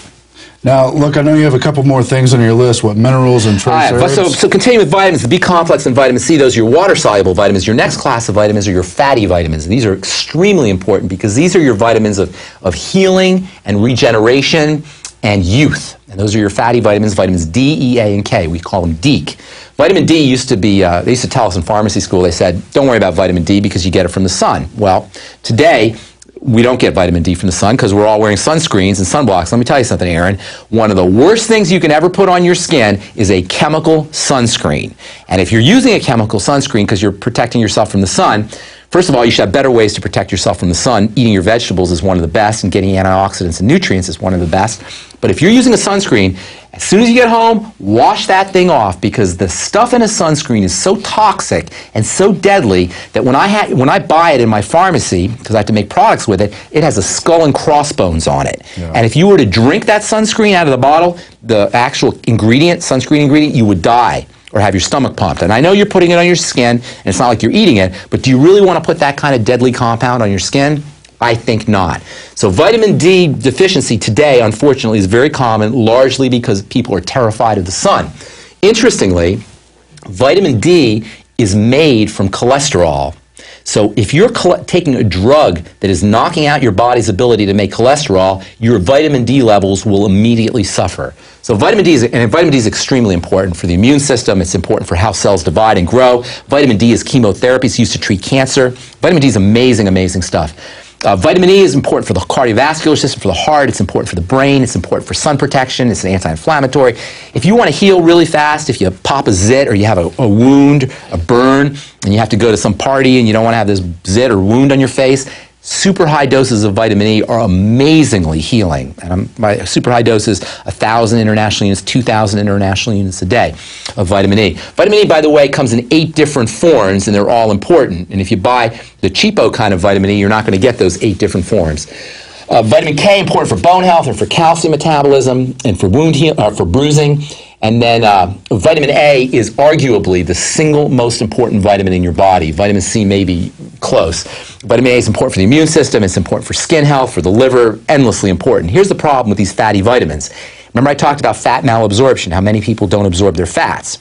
Now, look, I know you have a couple more things on your list. What, minerals and trace right, herbs? So, so continue with vitamins, the B complex and vitamin C. Those are your water-soluble vitamins. Your next class of vitamins are your fatty vitamins. And these are extremely important because these are your vitamins of, of healing and regeneration and youth. And those are your fatty vitamins, vitamins D, E, A, and K. We call them D E E K. Vitamin D used to be, uh, they used to tell us in pharmacy school, they said, don't worry about vitamin D because you get it from the sun. Well, today, we don't get vitamin D from the sun because we're all wearing sunscreens and sunblocks. Let me tell you something, Aaron. One of the worst things you can ever put on your skin is a chemical sunscreen. And if you're using a chemical sunscreen because you're protecting yourself from the sun, first of all, you should have better ways to protect yourself from the sun. Eating your vegetables is one of the best, and getting antioxidants and nutrients is one of the best. But if you're using a sunscreen, as soon as you get home, wash that thing off because the stuff in a sunscreen is so toxic and so deadly that when I ha when I buy it in my pharmacy, because I have to make products with it, it has a skull and crossbones on it. Yeah. And if you were to drink that sunscreen out of the bottle, the actual ingredient, sunscreen ingredient, you would die or have your stomach pumped. And I know you're putting it on your skin, and it's not like you're eating it, but do you really want to put that kind of deadly compound on your skin? I think not. So vitamin D deficiency today, unfortunately, is very common, largely because people are terrified of the sun. Interestingly, vitamin D is made from cholesterol. So if you're taking a drug that is knocking out your body's ability to make cholesterol, your vitamin D levels will immediately suffer. So vitamin D is, and vitamin D is extremely important for the immune system. It's important for how cells divide and grow. Vitamin D is chemotherapy. It's used to treat cancer. Vitamin D is amazing, amazing stuff. Uh, vitamin E is important for the cardiovascular system, for the heart. It's important for the brain. It's important for sun protection. It's an anti-inflammatory. If you want to heal really fast, if you pop a zit or you have a, a wound, a burn, and you have to go to some party and you don't want to have this zit or wound on your face, super high doses of vitamin E are amazingly healing. And I'm, my super high doses, one thousand international units, two thousand international units a day of vitamin E. Vitamin E, by the way, comes in eight different forms, and they're all important. And if you buy the cheapo kind of vitamin E, you're not going to get those eight different forms. Uh, vitamin K, important for bone health and for calcium metabolism and for wound heal, uh, for bruising. And then uh, vitamin A is arguably the single most important vitamin in your body. Vitamin C may be close. Vitamin A is important for the immune system. It's important for skin health, for the liver, endlessly important. Here's the problem with these fatty vitamins. Remember I talked about fat malabsorption, how many people don't absorb their fats.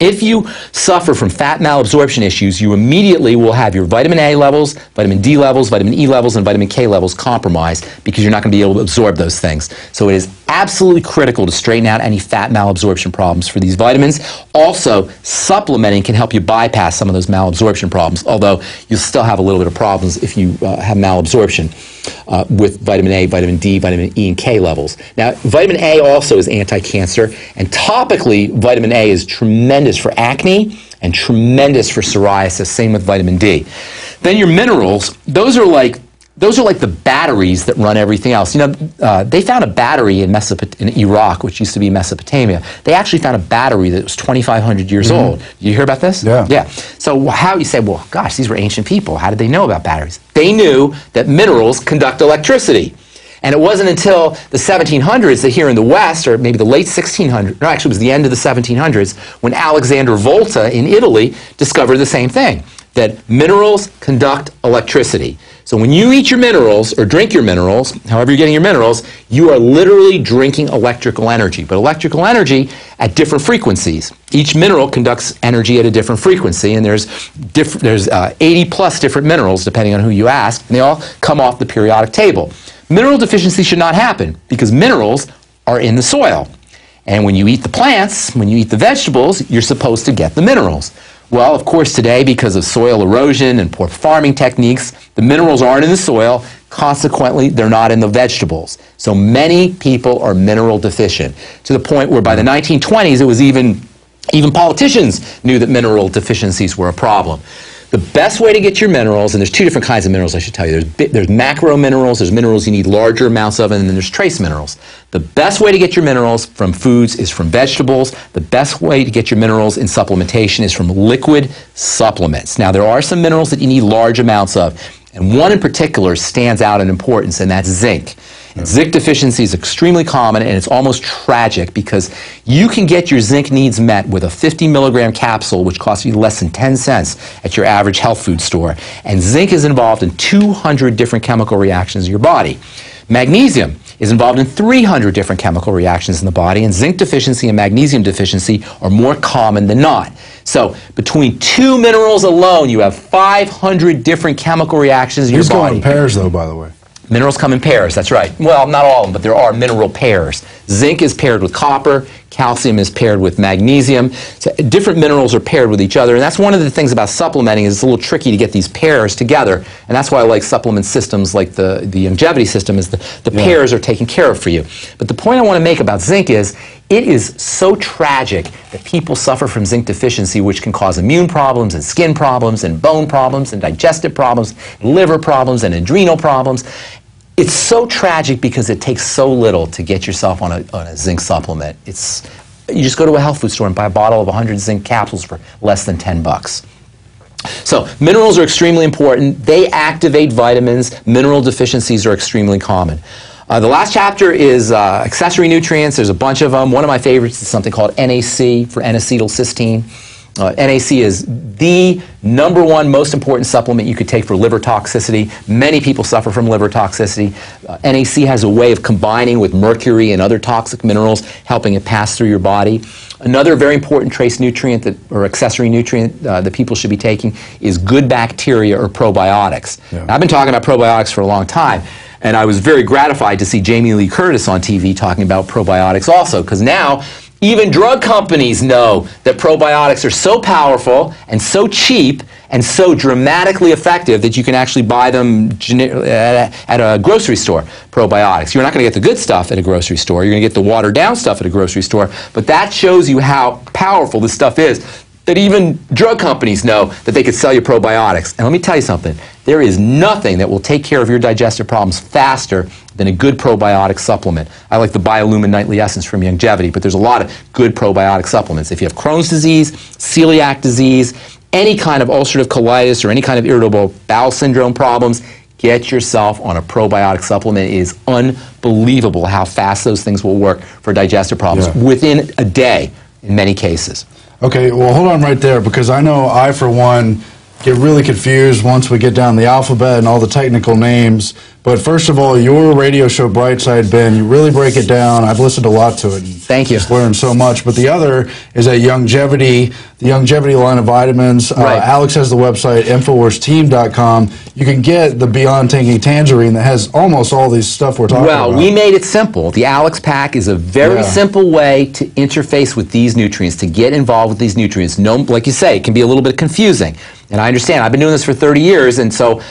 If you suffer from fat malabsorption issues, you immediately will have your vitamin A levels, vitamin D levels, vitamin E levels, and vitamin K levels compromised because you're not going to be able to absorb those things. So it is absolutely critical to straighten out any fat malabsorption problems for these vitamins. Also, supplementing can help you bypass some of those malabsorption problems, although you'll still have a little bit of problems if you uh, have malabsorption uh, with vitamin A, vitamin D, vitamin E, and K levels. Now, vitamin A also is anti-cancer, and topically, vitamin A is tremendous for acne and tremendous for psoriasis, same with vitamin D. Then your minerals, those are like those are like the batteries that run everything else. You know, uh, they found a battery in, Mesopot in Iraq, which used to be Mesopotamia. They actually found a battery that was twenty-five hundred years mm-hmm. old. You hear about this? Yeah. Yeah. So how you say, well, gosh, these were ancient people. How did they know about batteries? They knew that minerals conduct electricity. And it wasn't until the seventeen hundreds that here in the West, or maybe the late sixteen hundreds, no, actually it was the end of the seventeen hundreds, when Alexander Volta in Italy discovered the same thing, that minerals conduct electricity. So when you eat your minerals, or drink your minerals, however you're getting your minerals, you are literally drinking electrical energy, but electrical energy at different frequencies. Each mineral conducts energy at a different frequency, and there's, diff there's uh, eighty plus different minerals, depending on who you ask, and they all come off the periodic table. Mineral deficiency should not happen because minerals are in the soil. And when you eat the plants, when you eat the vegetables, you're supposed to get the minerals. Well, of course, today, because of soil erosion and poor farming techniques, the minerals aren't in the soil. Consequently, they're not in the vegetables. So many people are mineral deficient, to the point where by the nineteen twenties, it was even, even politicians knew that mineral deficiencies were a problem. The best way to get your minerals, and there's two different kinds of minerals I should tell you. There's, there's macro minerals, there's minerals you need larger amounts of, and then there's trace minerals. The best way to get your minerals from foods is from vegetables. The best way to get your minerals in supplementation is from liquid supplements. Now, there are some minerals that you need large amounts of, and one in particular stands out in importance, and that's zinc. And zinc deficiency is extremely common, and it's almost tragic because you can get your zinc needs met with a fifty milligram capsule, which costs you less than ten cents at your average health food store. And zinc is involved in two hundred different chemical reactions in your body. Magnesium is involved in three hundred different chemical reactions in the body, and zinc deficiency and magnesium deficiency are more common than not. So between two minerals alone, you have five hundred different chemical reactions in your body. These go in pairs, though, by the way. Minerals come in pairs, that's right. Well, not all of them, but there are mineral pairs. Zinc is paired with copper, calcium is paired with magnesium. So different minerals are paired with each other, and that's one of the things about supplementing is it's a little tricky to get these pairs together, and that's why I like supplement systems like the, the longevity system is the, the yeah. pairs are taken care of for you. But the point I want to make about zinc is it is so tragic that people suffer from zinc deficiency, which can cause immune problems and skin problems and bone problems and digestive problems, liver problems and adrenal problems. It's so tragic because it takes so little to get yourself on a, on a zinc supplement. It's, you just go to a health food store and buy a bottle of one hundred zinc capsules for less than ten bucks. So minerals are extremely important. They activate vitamins. Mineral deficiencies are extremely common. Uh, the last chapter is uh, accessory nutrients. There's a bunch of them. One of my favorites is something called N A C for N-acetylcysteine. Uh, N A C is the number one most important supplement you could take for liver toxicity. Many people suffer from liver toxicity. Uh, N A C has a way of combining with mercury and other toxic minerals, helping it pass through your body. Another very important trace nutrient that, or accessory nutrient uh, that people should be taking is good bacteria or probiotics. Yeah. Now, I've been talking about probiotics for a long time, and I was very gratified to see Jamie Lee Curtis on T V talking about probiotics also, because now even drug companies know that probiotics are so powerful and so cheap and so dramatically effective that you can actually buy them at a grocery store, probiotics. You're not going to get the good stuff at a grocery store. You're going to get the watered-down stuff at a grocery store. But that shows you how powerful this stuff is, that even drug companies know that they could sell you probiotics. And let me tell you something. There is nothing that will take care of your digestive problems faster than a good probiotic supplement. I like the Biolumin Nightly Essence from Longevity, but there's a lot of good probiotic supplements. If you have Crohn's disease, celiac disease, any kind of ulcerative colitis or any kind of irritable bowel syndrome problems, get yourself on a probiotic supplement. It is unbelievable how fast those things will work for digestive problems, yeah. within a day in many cases. Okay, well, hold on right there, because I know I, for one, get really confused once we get down the alphabet and all the technical names. But first of all, your radio show, Bright Side, Ben, you really break it down. I've listened a lot to it. Thank you. Just learned so much. But the other is that Youngevity, the Youngevity line of vitamins. Right. Uh, Alex has the website, Infowars team dot com. You can get the Beyond Tangy Tangerine that has almost all these stuff we're talking well, about. Well, we made it simple. The Alex Pack is a very yeah. simple way to interface with these nutrients, to get involved with these nutrients. No, like you say, it can be a little bit confusing. And I understand. I've been doing this for thirty years, and so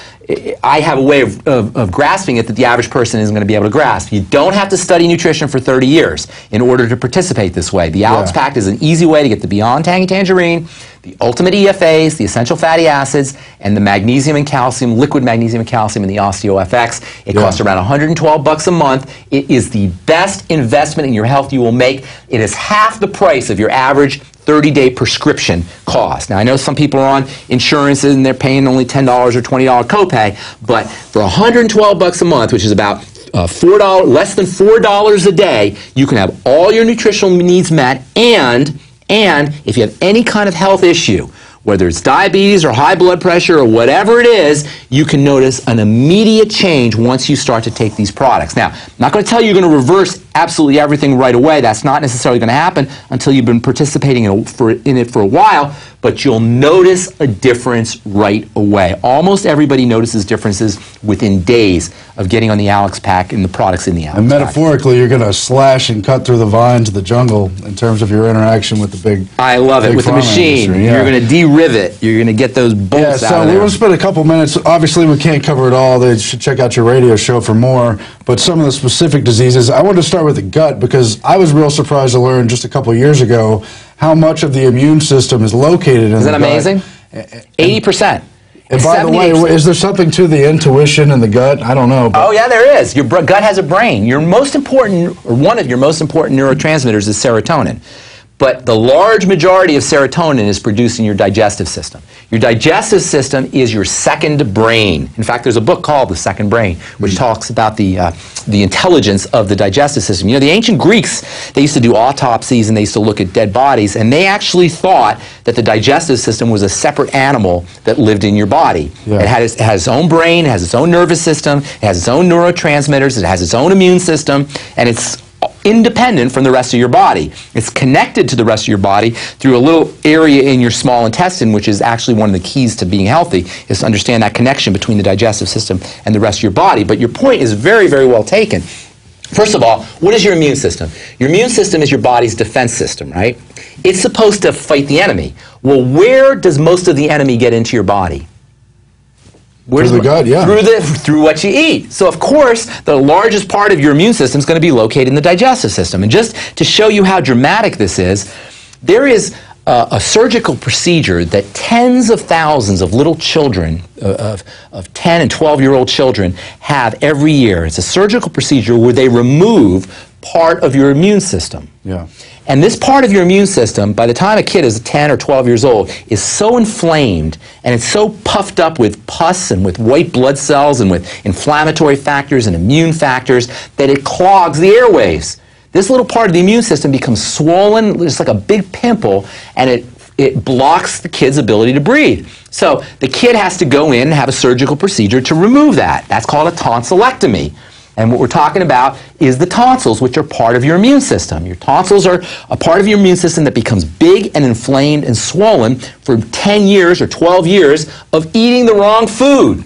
I have a way of, of, of grasping it that the average person isn't going to be able to grasp. You don't have to study nutrition for thirty years in order to participate this way. The Alex yeah. Pact is an easy way to get the Beyond Tangy Tangerine, the Ultimate E F As, the essential fatty acids, and the magnesium and calcium, liquid magnesium and calcium, and the Osteo F X. It yeah. costs around one hundred twelve bucks a month. It is the best investment in your health you will make. It is half the price of your average thirty day prescription cost. Now, I know some people are on insurance and they're paying only ten dollars or twenty dollars copay, but for one hundred twelve bucks a month, which is about uh, four dollars, less than four dollars a day, you can have all your nutritional needs met, and, and if you have any kind of health issue, whether it's diabetes or high blood pressure or whatever it is, you can notice an immediate change once you start to take these products. Now, I'm not going to tell you you're going to reverse absolutely everything right away. That's not necessarily going to happen until you've been participating in, a, for, in it for a while, but you'll notice a difference right away. Almost everybody notices differences within days of getting on the Alex Pack and the products in the Alex Pack. And metaphorically, pack. You're going to slash and cut through the vines of the jungle in terms of your interaction with the big I love big it. With the machine. Industry, yeah. You're going to de-rivet. You're going to get those bolts yeah, so out of there. So we're going to spend a couple minutes. Obviously, we can't cover it all. They should check out your radio show for more. But some of the specific diseases, I want to start with the gut, because I was real surprised to learn just a couple years ago how much of the immune system is located in the gut. Isn't that amazing? eighty percent. And by the way, is there something to the intuition in the gut? I don't know. Oh, yeah, there is. Your gut has a brain. Your most important, or one of your most important neurotransmitters is serotonin. But the large majority of serotonin is produced in your digestive system. Your digestive system is your second brain. In fact, there's a book called The Second Brain, which mm-hmm. talks about the, uh, the intelligence of the digestive system. You know, the ancient Greeks, they used to do autopsies and they used to look at dead bodies, and they actually thought that the digestive system was a separate animal that lived in your body. Yeah. It, had its, it has its own brain, it has its own nervous system, it has its own neurotransmitters, it has its own immune system, and it's independent from the rest of your body. It's connected to the rest of your body through a little area in your small intestine, which is actually one of the keys to being healthy, is to understand that connection between the digestive system and the rest of your body. But your point is very, very well taken. First of all, what is your immune system? Your immune system is your body's defense system, right? It's supposed to fight the enemy. Well, where does most of the enemy get into your body? Where's through the gut, yeah. Through, the, through what you eat. So, of course, the largest part of your immune system is going to be located in the digestive system. And just to show you how dramatic this is, there is uh, a surgical procedure that tens of thousands of little children, uh, of, of ten and twelve-year-old children, have every year. It's a surgical procedure where they remove part of your immune system. Yeah. And this part of your immune system, by the time a kid is ten or twelve years old, is so inflamed and it's so puffed up with pus and with white blood cells and with inflammatory factors and immune factors that it clogs the airways. This little part of the immune system becomes swollen, just like a big pimple, and it It blocks the kid's ability to breathe. So the kid has to go in and have a surgical procedure to remove that. That's called a tonsillectomy. And what we're talking about is the tonsils, which are part of your immune system. Your tonsils are a part of your immune system that becomes big and inflamed and swollen for ten years or twelve years of eating the wrong food.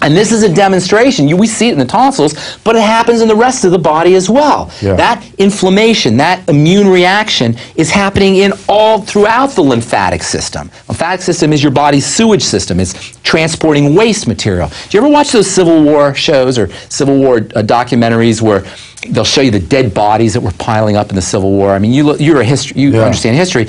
And this is a demonstration. You, we see it in the tonsils, but it happens in the rest of the body as well. Yeah. That inflammation, that immune reaction is happening in all throughout the lymphatic system. Lymphatic system is your body's sewage system. It's transporting waste material. Do you ever watch those Civil War shows or Civil War uh, documentaries where they'll show you the dead bodies that were piling up in the Civil War? I mean, you look, you're a history, you yeah. understand history.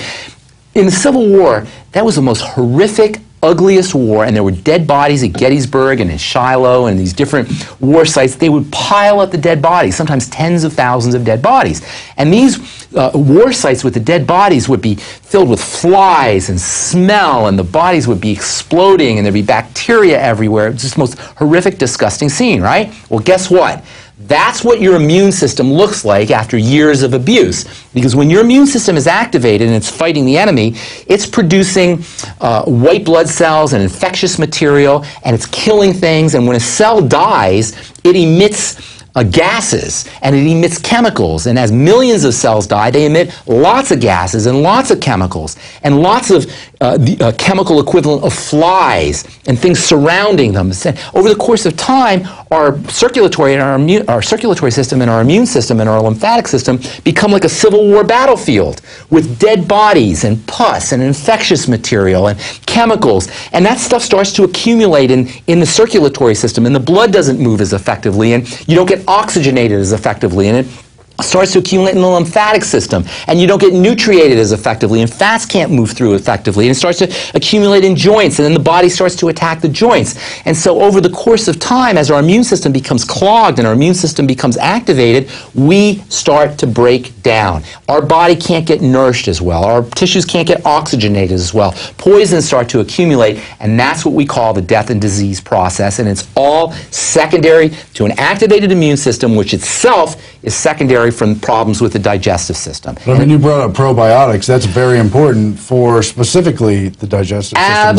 In the Civil War, that was the most horrific, ugliest war, and there were dead bodies at Gettysburg and in Shiloh and these different war sites. They would pile up the dead bodies, sometimes tens of thousands of dead bodies. And these uh, war sites with the dead bodies would be filled with flies and smell, and the bodies would be exploding, and there'd be bacteria everywhere. It was just the most horrific, disgusting scene, right? Well, guess what? That's what your immune system looks like after years of abuse. Because when your immune system is activated and it's fighting the enemy, it's producing uh, white blood cells and infectious material, and it's killing things. And when a cell dies, it emits uh, gases, and it emits chemicals. And as millions of cells die, they emit lots of gases and lots of chemicals and lots of uh, the, uh, chemical equivalent of flies and things surrounding them. Over the course of time, our circulatory and our, immune, our circulatory system and our immune system and our lymphatic system become like a Civil War battlefield with dead bodies and pus and infectious material and chemicals, and that stuff starts to accumulate in, in the circulatory system, and the blood doesn't move as effectively, and you don't get oxygenated as effectively, and it starts to accumulate in the lymphatic system, and you don't get nutriated as effectively, and fats can't move through effectively, and it starts to accumulate in joints, and then the body starts to attack the joints. And so over the course of time, as our immune system becomes clogged and our immune system becomes activated, we start to break down. Our body can't get nourished as well. Our tissues can't get oxygenated as well. Poisons start to accumulate, and that's what we call the death and disease process, and it's all secondary to an activated immune system, which itself is secondary from problems with the digestive system. But, I mean, you brought up probiotics. That's very important for specifically the digestive absolutely,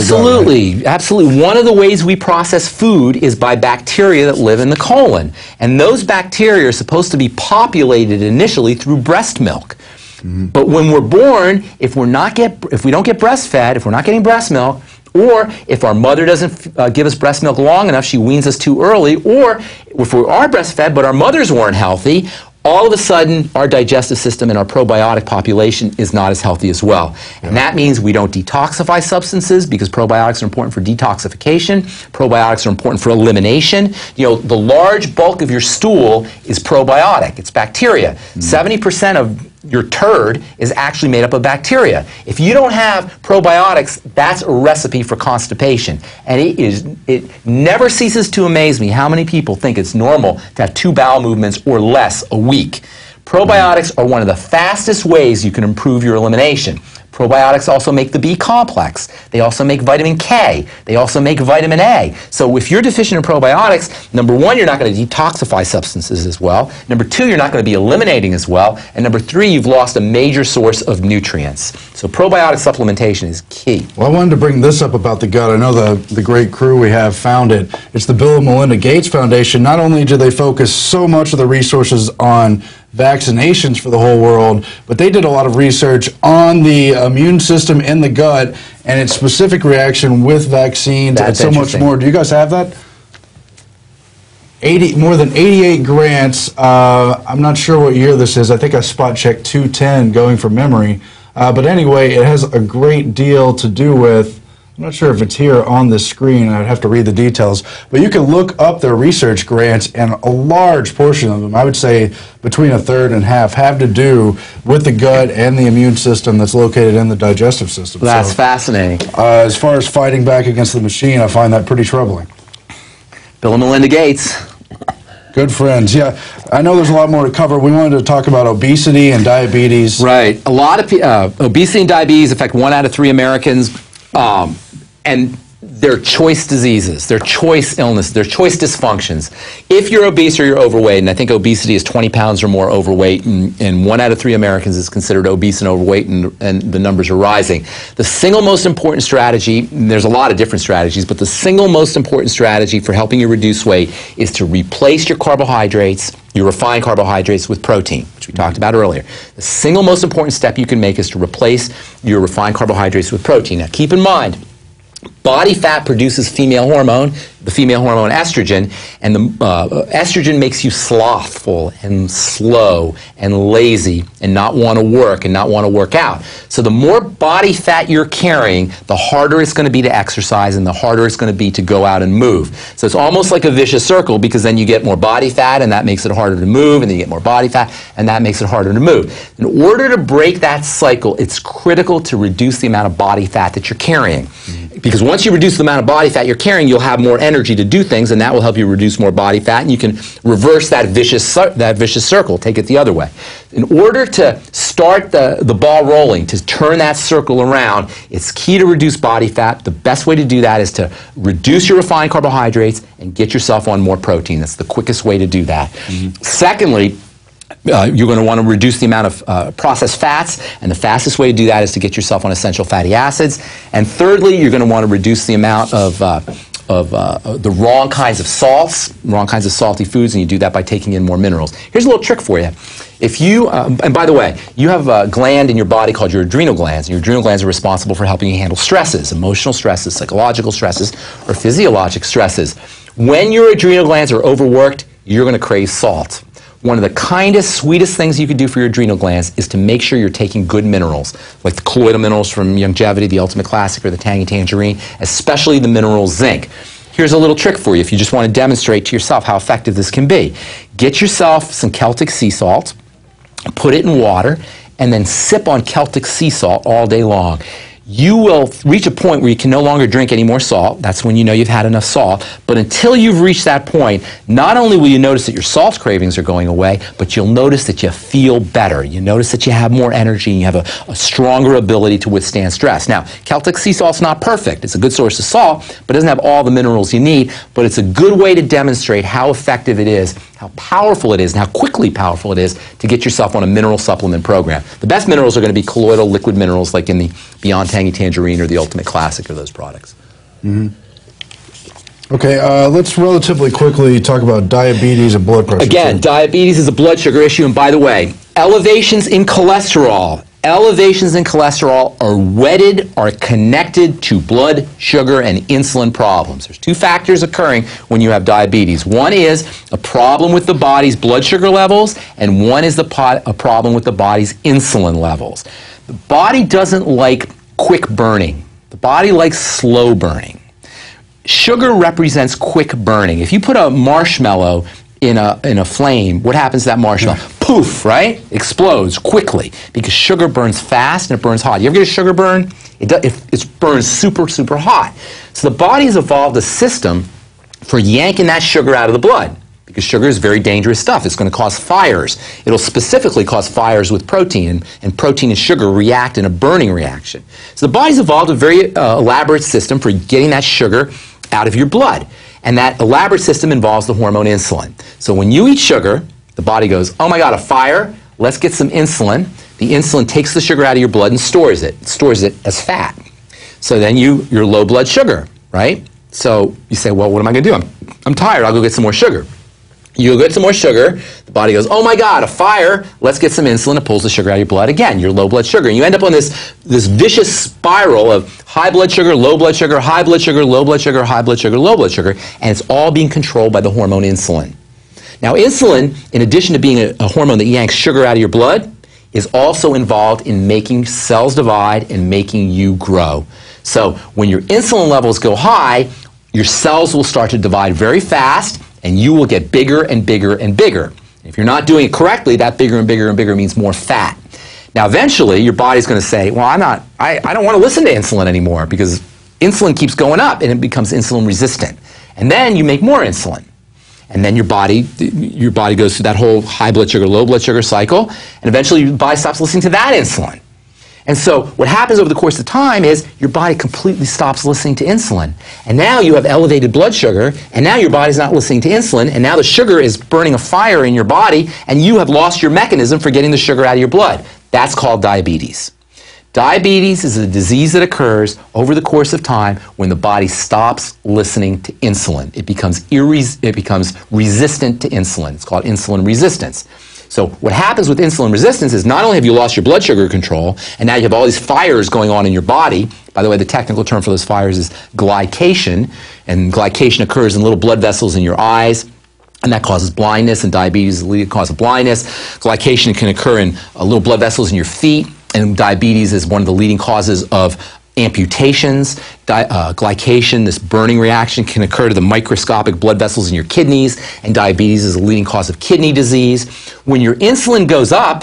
system. Absolutely. Absolutely. One of the ways we process food is by bacteria that live in the colon. And those bacteria are supposed to be populated initially through breast milk. Mm-hmm. But when we're born, if, we're not get, if we don't get breastfed, if we're not getting breast milk, or if our mother doesn't uh, give us breast milk long enough, she weans us too early, or if we are breastfed but our mothers weren't healthy, all of a sudden, our digestive system and our probiotic population is not as healthy as well. Yeah. And that means we don't detoxify substances, because probiotics are important for detoxification. Probiotics are important for elimination. You know, the large bulk of your stool is probiotic. It's bacteria. seventy percent of your turd is actually made up of bacteria. If you don't have probiotics, that's a recipe for constipation. And it is, it never ceases to amaze me how many people think it's normal to have two bowel movements or less a week. Probiotics are one of the fastest ways you can improve your elimination. Probiotics also make the B complex. They also make vitamin K. They also make vitamin A. So if you're deficient in probiotics, number one, you're not going to detoxify substances as well. Number two, you're not going to be eliminating as well. And number three, you've lost a major source of nutrients. So probiotic supplementation is key. Well, I wanted to bring this up about the gut. I know the, the great crew we have found it. It's the Bill and Melinda Gates Foundation. Not only do they focus so much of the resources on vaccinations for the whole world, but they did a lot of research on the immune system in the gut and its specific reaction with vaccines. That's and so much more. Do you guys have that? eighty, more than eighty-eight grants. Uh, I'm not sure what year this is. I think I spot checked two ten going from memory. Uh, but anyway, it has a great deal to do with, I'm not sure if it's here on the screen, I'd have to read the details, but you can look up their research grants, and a large portion of them, I would say between a third and half, have to do with the gut and the immune system that's located in the digestive system. That's so fascinating. Uh, as far as fighting back against the machine, I find that pretty troubling. Bill and Melinda Gates. Good friends, yeah. I know there's a lot more to cover. We wanted to talk about obesity and diabetes. Right. A lot of uh, obesity and diabetes affect one out of three Americans. Um, and their choice diseases, their choice illness, their choice dysfunctions. If you're obese or you're overweight, and I think obesity is twenty pounds or more overweight, and, and one out of three Americans is considered obese and overweight, and, and the numbers are rising. The single most important strategy, and there's a lot of different strategies, but the single most important strategy for helping you reduce weight is to replace your carbohydrates, your refined carbohydrates, with protein, which we talked about earlier. The single most important step you can make is to replace your refined carbohydrates with protein. Now keep in mind, body fat produces female hormone, the female hormone estrogen, and the uh, estrogen makes you slothful and slow and lazy and not want to work and not want to work out. So the more body fat you're carrying, the harder it's going to be to exercise and the harder it's going to be to go out and move. So it's almost like a vicious circle, because then you get more body fat and that makes it harder to move, and then you get more body fat and that makes it harder to move. In order to break that cycle, it's critical to reduce the amount of body fat that you're carrying. Because once you reduce the amount of body fat you're carrying, you'll have more energy to do things, and that will help you reduce more body fat, and you can reverse that vicious that vicious circle, take it the other way. In order to start start the, the ball rolling, to turn that circle around, it's key to reduce body fat. The best way to do that is to reduce your refined carbohydrates and get yourself on more protein. That's the quickest way to do that. Mm-hmm. Secondly, Uh, you're going to want to reduce the amount of uh, processed fats, and the fastest way to do that is to get yourself on essential fatty acids. And thirdly, you're going to want to reduce the amount of uh, of uh, the wrong kinds of salts, wrong kinds of salty foods, and you do that by taking in more minerals. Here's a little trick for you. If you, uh, and by the way, you have a gland in your body called your adrenal glands, and your adrenal glands are responsible for helping you handle stresses, emotional stresses, psychological stresses, or physiologic stresses. When your adrenal glands are overworked, you're going to crave salt. One of the kindest, sweetest things you can do for your adrenal glands is to make sure you're taking good minerals, like the colloidal minerals from Longevity, the Ultimate Classic, or the Tangy Tangerine, especially the mineral zinc. Here's a little trick for you if you just want to demonstrate to yourself how effective this can be. Get yourself some Celtic sea salt, put it in water, and then sip on Celtic sea salt all day long. You will reach a point where you can no longer drink any more salt. That's when you know you've had enough salt. But until you've reached that point, not only will you notice that your salt cravings are going away, but you'll notice that you feel better. You notice that you have more energy and you have a, a stronger ability to withstand stress. Now, Celtic sea salt's not perfect. It's a good source of salt, but it doesn't have all the minerals you need. But it's a good way to demonstrate how effective it is, how powerful it is, and how quickly powerful it is to get yourself on a mineral supplement program. The best minerals are going to be colloidal liquid minerals like in the Beyond Tangy Tangerine or the Ultimate Classic or those products. Mm-hmm. Okay, uh, let's relatively quickly talk about diabetes and blood pressure. Again, too. Diabetes is a blood sugar issue, and by the way, elevations in cholesterol. Elevations in cholesterol are wedded, are connected to blood sugar and insulin problems. There's two factors occurring when you have diabetes. One is a problem with the body's blood sugar levels, and one is the po- a problem with the body's insulin levels. The body doesn't like quick burning. The body likes slow burning. Sugar represents quick burning. If you put a marshmallow in a, in a flame, what happens to that marshmallow? Poof, right? Explodes quickly because sugar burns fast and it burns hot. You ever get a sugar burn? It, do, it, it burns super, super hot. So the body's evolved a system for yanking that sugar out of the blood because sugar is very dangerous stuff. It's going to cause fires. It'll specifically cause fires with protein, and, and protein and sugar react in a burning reaction. So the body's evolved a very uh, elaborate system for getting that sugar out of your blood. And that elaborate system involves the hormone insulin. So when you eat sugar, the body goes, oh my God, a fire, let's get some insulin. The insulin takes the sugar out of your blood and stores it, it stores it as fat. So then you, you're low blood sugar, right? So you say, well, what am I going to do? I'm, I'm tired, I'll go get some more sugar. You go get some more sugar, the body goes, oh my God, a fire, let's get some insulin, it pulls the sugar out of your blood again, you're low blood sugar. And you end up on this, this vicious spiral of high blood sugar, low blood sugar, high blood sugar, low blood sugar, high blood sugar, low blood sugar, and it's all being controlled by the hormone insulin. Now, insulin, in addition to being a, a hormone that yanks sugar out of your blood, is also involved in making cells divide and making you grow. So when your insulin levels go high, your cells will start to divide very fast, and you will get bigger and bigger and bigger. If you're not doing it correctly, that bigger and bigger and bigger means more fat. Now, eventually, your body's going to say, well, I'm not, I, I don't want to listen to insulin anymore because insulin keeps going up, and it becomes insulin resistant. And then you make more insulin. And then your body, your body goes through that whole high blood sugar, low blood sugar cycle, and eventually your body stops listening to that insulin. And so what happens over the course of time is your body completely stops listening to insulin. And now you have elevated blood sugar, and now your body's not listening to insulin, and now the sugar is burning a fire in your body, and you have lost your mechanism for getting the sugar out of your blood. That's called diabetes. Diabetes is a disease that occurs over the course of time when the body stops listening to insulin. It becomes irres- it becomes resistant to insulin. It's called insulin resistance. So what happens with insulin resistance is not only have you lost your blood sugar control, and now you have all these fires going on in your body. By the way, the technical term for those fires is glycation, and glycation occurs in little blood vessels in your eyes. And that causes blindness, and diabetes is the leading cause of blindness. Glycation can occur in uh, little blood vessels in your feet, and diabetes is one of the leading causes of amputations. Di uh, glycation, this burning reaction, can occur to the microscopic blood vessels in your kidneys, and diabetes is a leading cause of kidney disease. When your insulin goes up,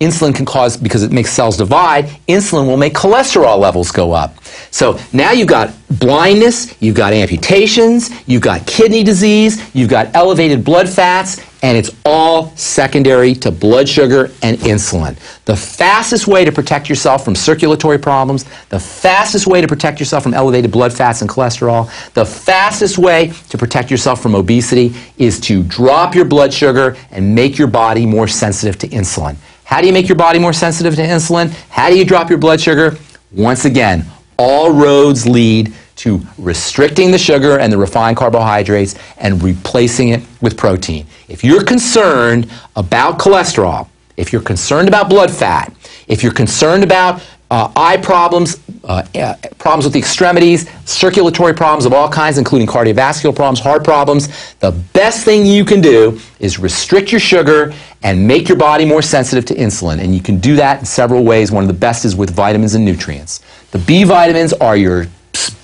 insulin can cause, because it makes cells divide, insulin will make cholesterol levels go up. So now you've got blindness, you've got amputations, you've got kidney disease, you've got elevated blood fats, and it's all secondary to blood sugar and insulin. The fastest way to protect yourself from circulatory problems, the fastest way to protect yourself from elevated blood fats and cholesterol, the fastest way to protect yourself from obesity is to drop your blood sugar and make your body more sensitive to insulin. How do you make your body more sensitive to insulin? How do you drop your blood sugar? Once again, all roads lead to restricting the sugar and the refined carbohydrates and replacing it with protein. If you're concerned about cholesterol, if you're concerned about blood fat, if you're concerned about uh, eye problems, uh, uh, problems with the extremities, circulatory problems of all kinds, including cardiovascular problems, heart problems, the best thing you can do is restrict your sugar and make your body more sensitive to insulin. And you can do that in several ways. One of the best is with vitamins and nutrients. The B vitamins are your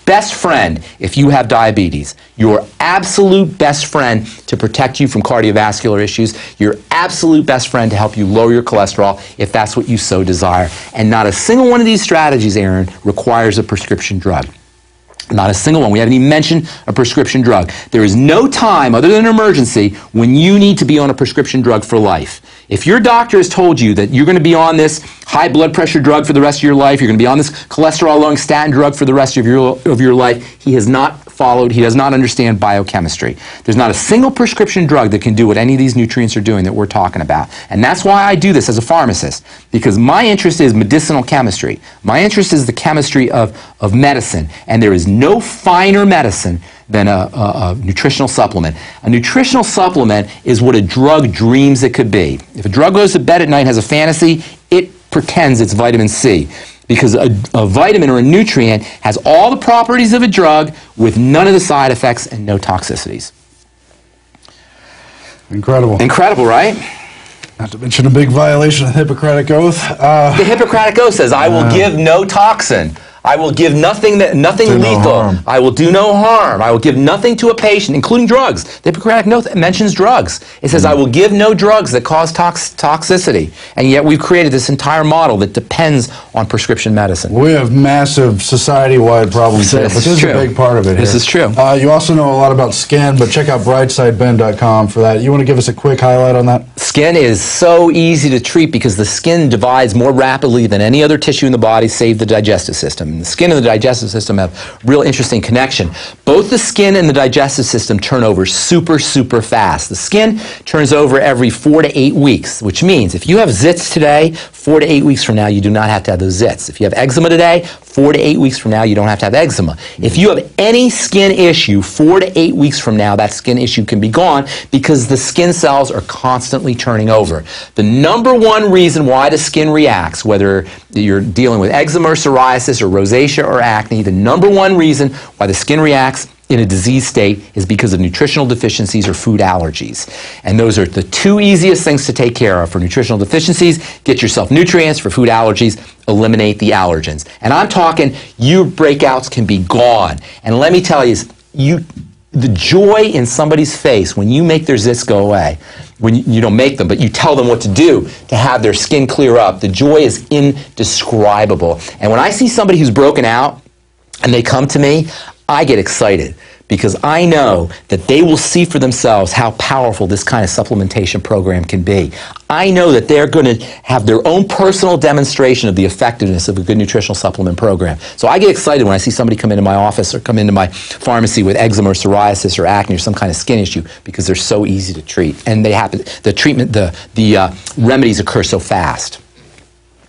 best friend if you have diabetes, your absolute best friend to protect you from cardiovascular issues, your absolute best friend to help you lower your cholesterol if that's what you so desire. And not a single one of these strategies, Aaron, requires a prescription drug. Not a single one. We haven't even mentioned a prescription drug. There is no time other than an emergency when you need to be on a prescription drug for life. If your doctor has told you that you're going to be on this high blood pressure drug for the rest of your life, you're going to be on this cholesterol-lowering statin drug for the rest of your, of your life, he has not followed, he does not understand biochemistry. There's not a single prescription drug that can do what any of these nutrients are doing that we're talking about. And that's why I do this as a pharmacist, because my interest is medicinal chemistry. My interest is the chemistry of, of medicine, and there is no finer medicine than a, a, a nutritional supplement. A nutritional supplement is what a drug dreams it could be. If a drug goes to bed at night and has a fantasy, it pretends it's vitamin C. Because a, a vitamin or a nutrient has all the properties of a drug with none of the side effects and no toxicities. Incredible. Incredible, right? Not to mention a big violation of the Hippocratic Oath. Uh, the Hippocratic Oath says, I will uh, give no toxin. I will give nothing that nothing lethal. No, I will do no harm. I will give nothing to a patient, including drugs. The Hippocratic Oath mentions drugs. It says, mm-hmm. I will give no drugs that cause tox toxicity. And yet we've created this entire model that depends on prescription medicine. We have massive society-wide problems here, but this is a big part of it. This is true. Uh, you also know a lot about skin, but check out bright side ben dot com for that. You want to give us a quick highlight on that? Skin is so easy to treat because the skin divides more rapidly than any other tissue in the body, save the digestive system. The skin and the digestive system have real interesting connection. Both the skin and the digestive system turn over super, super fast. The skin turns over every four to eight weeks, which means if you have zits today, four to eight weeks from now, you do not have to have those zits. If you have eczema today, four to eight weeks from now, you don't have to have eczema. If you have any skin issue, four to eight weeks from now, that skin issue can be gone because the skin cells are constantly turning over. The number one reason why the skin reacts, whether you're dealing with eczema or psoriasis or rosacea or acne, the number one reason why the skin reacts in a disease state is because of nutritional deficiencies or food allergies. And those are the two easiest things to take care of. For nutritional deficiencies, get yourself nutrients. For food allergies, eliminate the allergens. And I'm talking your breakouts can be gone. And let me tell you, you the joy in somebody's face when you make their zits go away, when you, you don't make them, but you tell them what to do to have their skin clear up, the joy is indescribable. And when I see somebody who's broken out and they come to me, I get excited because I know that they will see for themselves how powerful this kind of supplementation program can be. I know that they're going to have their own personal demonstration of the effectiveness of a good nutritional supplement program. So I get excited when I see somebody come into my office or come into my pharmacy with eczema or psoriasis or acne or some kind of skin issue because they're so easy to treat. And they happen, the treatment, the, the uh, remedies occur so fast.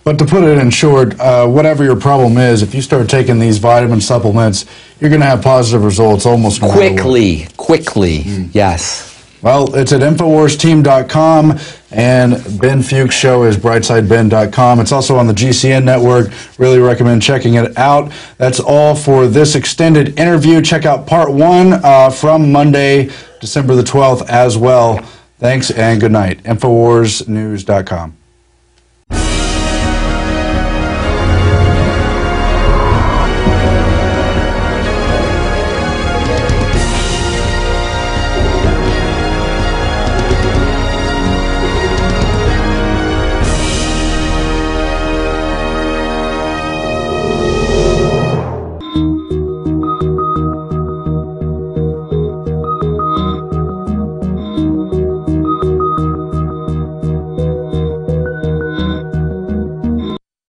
But to put it in short, uh, whatever your problem is, if you start taking these vitamin supplements, you're going to have positive results almost quickly. Quickly, mm. Yes. Well, it's at infowars team dot com, and Ben Fuchs' show is bright side ben dot com. It's also on the G C N network. Really recommend checking it out. That's all for this extended interview. Check out part one uh, from Monday, December the twelfth as well. Thanks, and good night. infowars news dot com.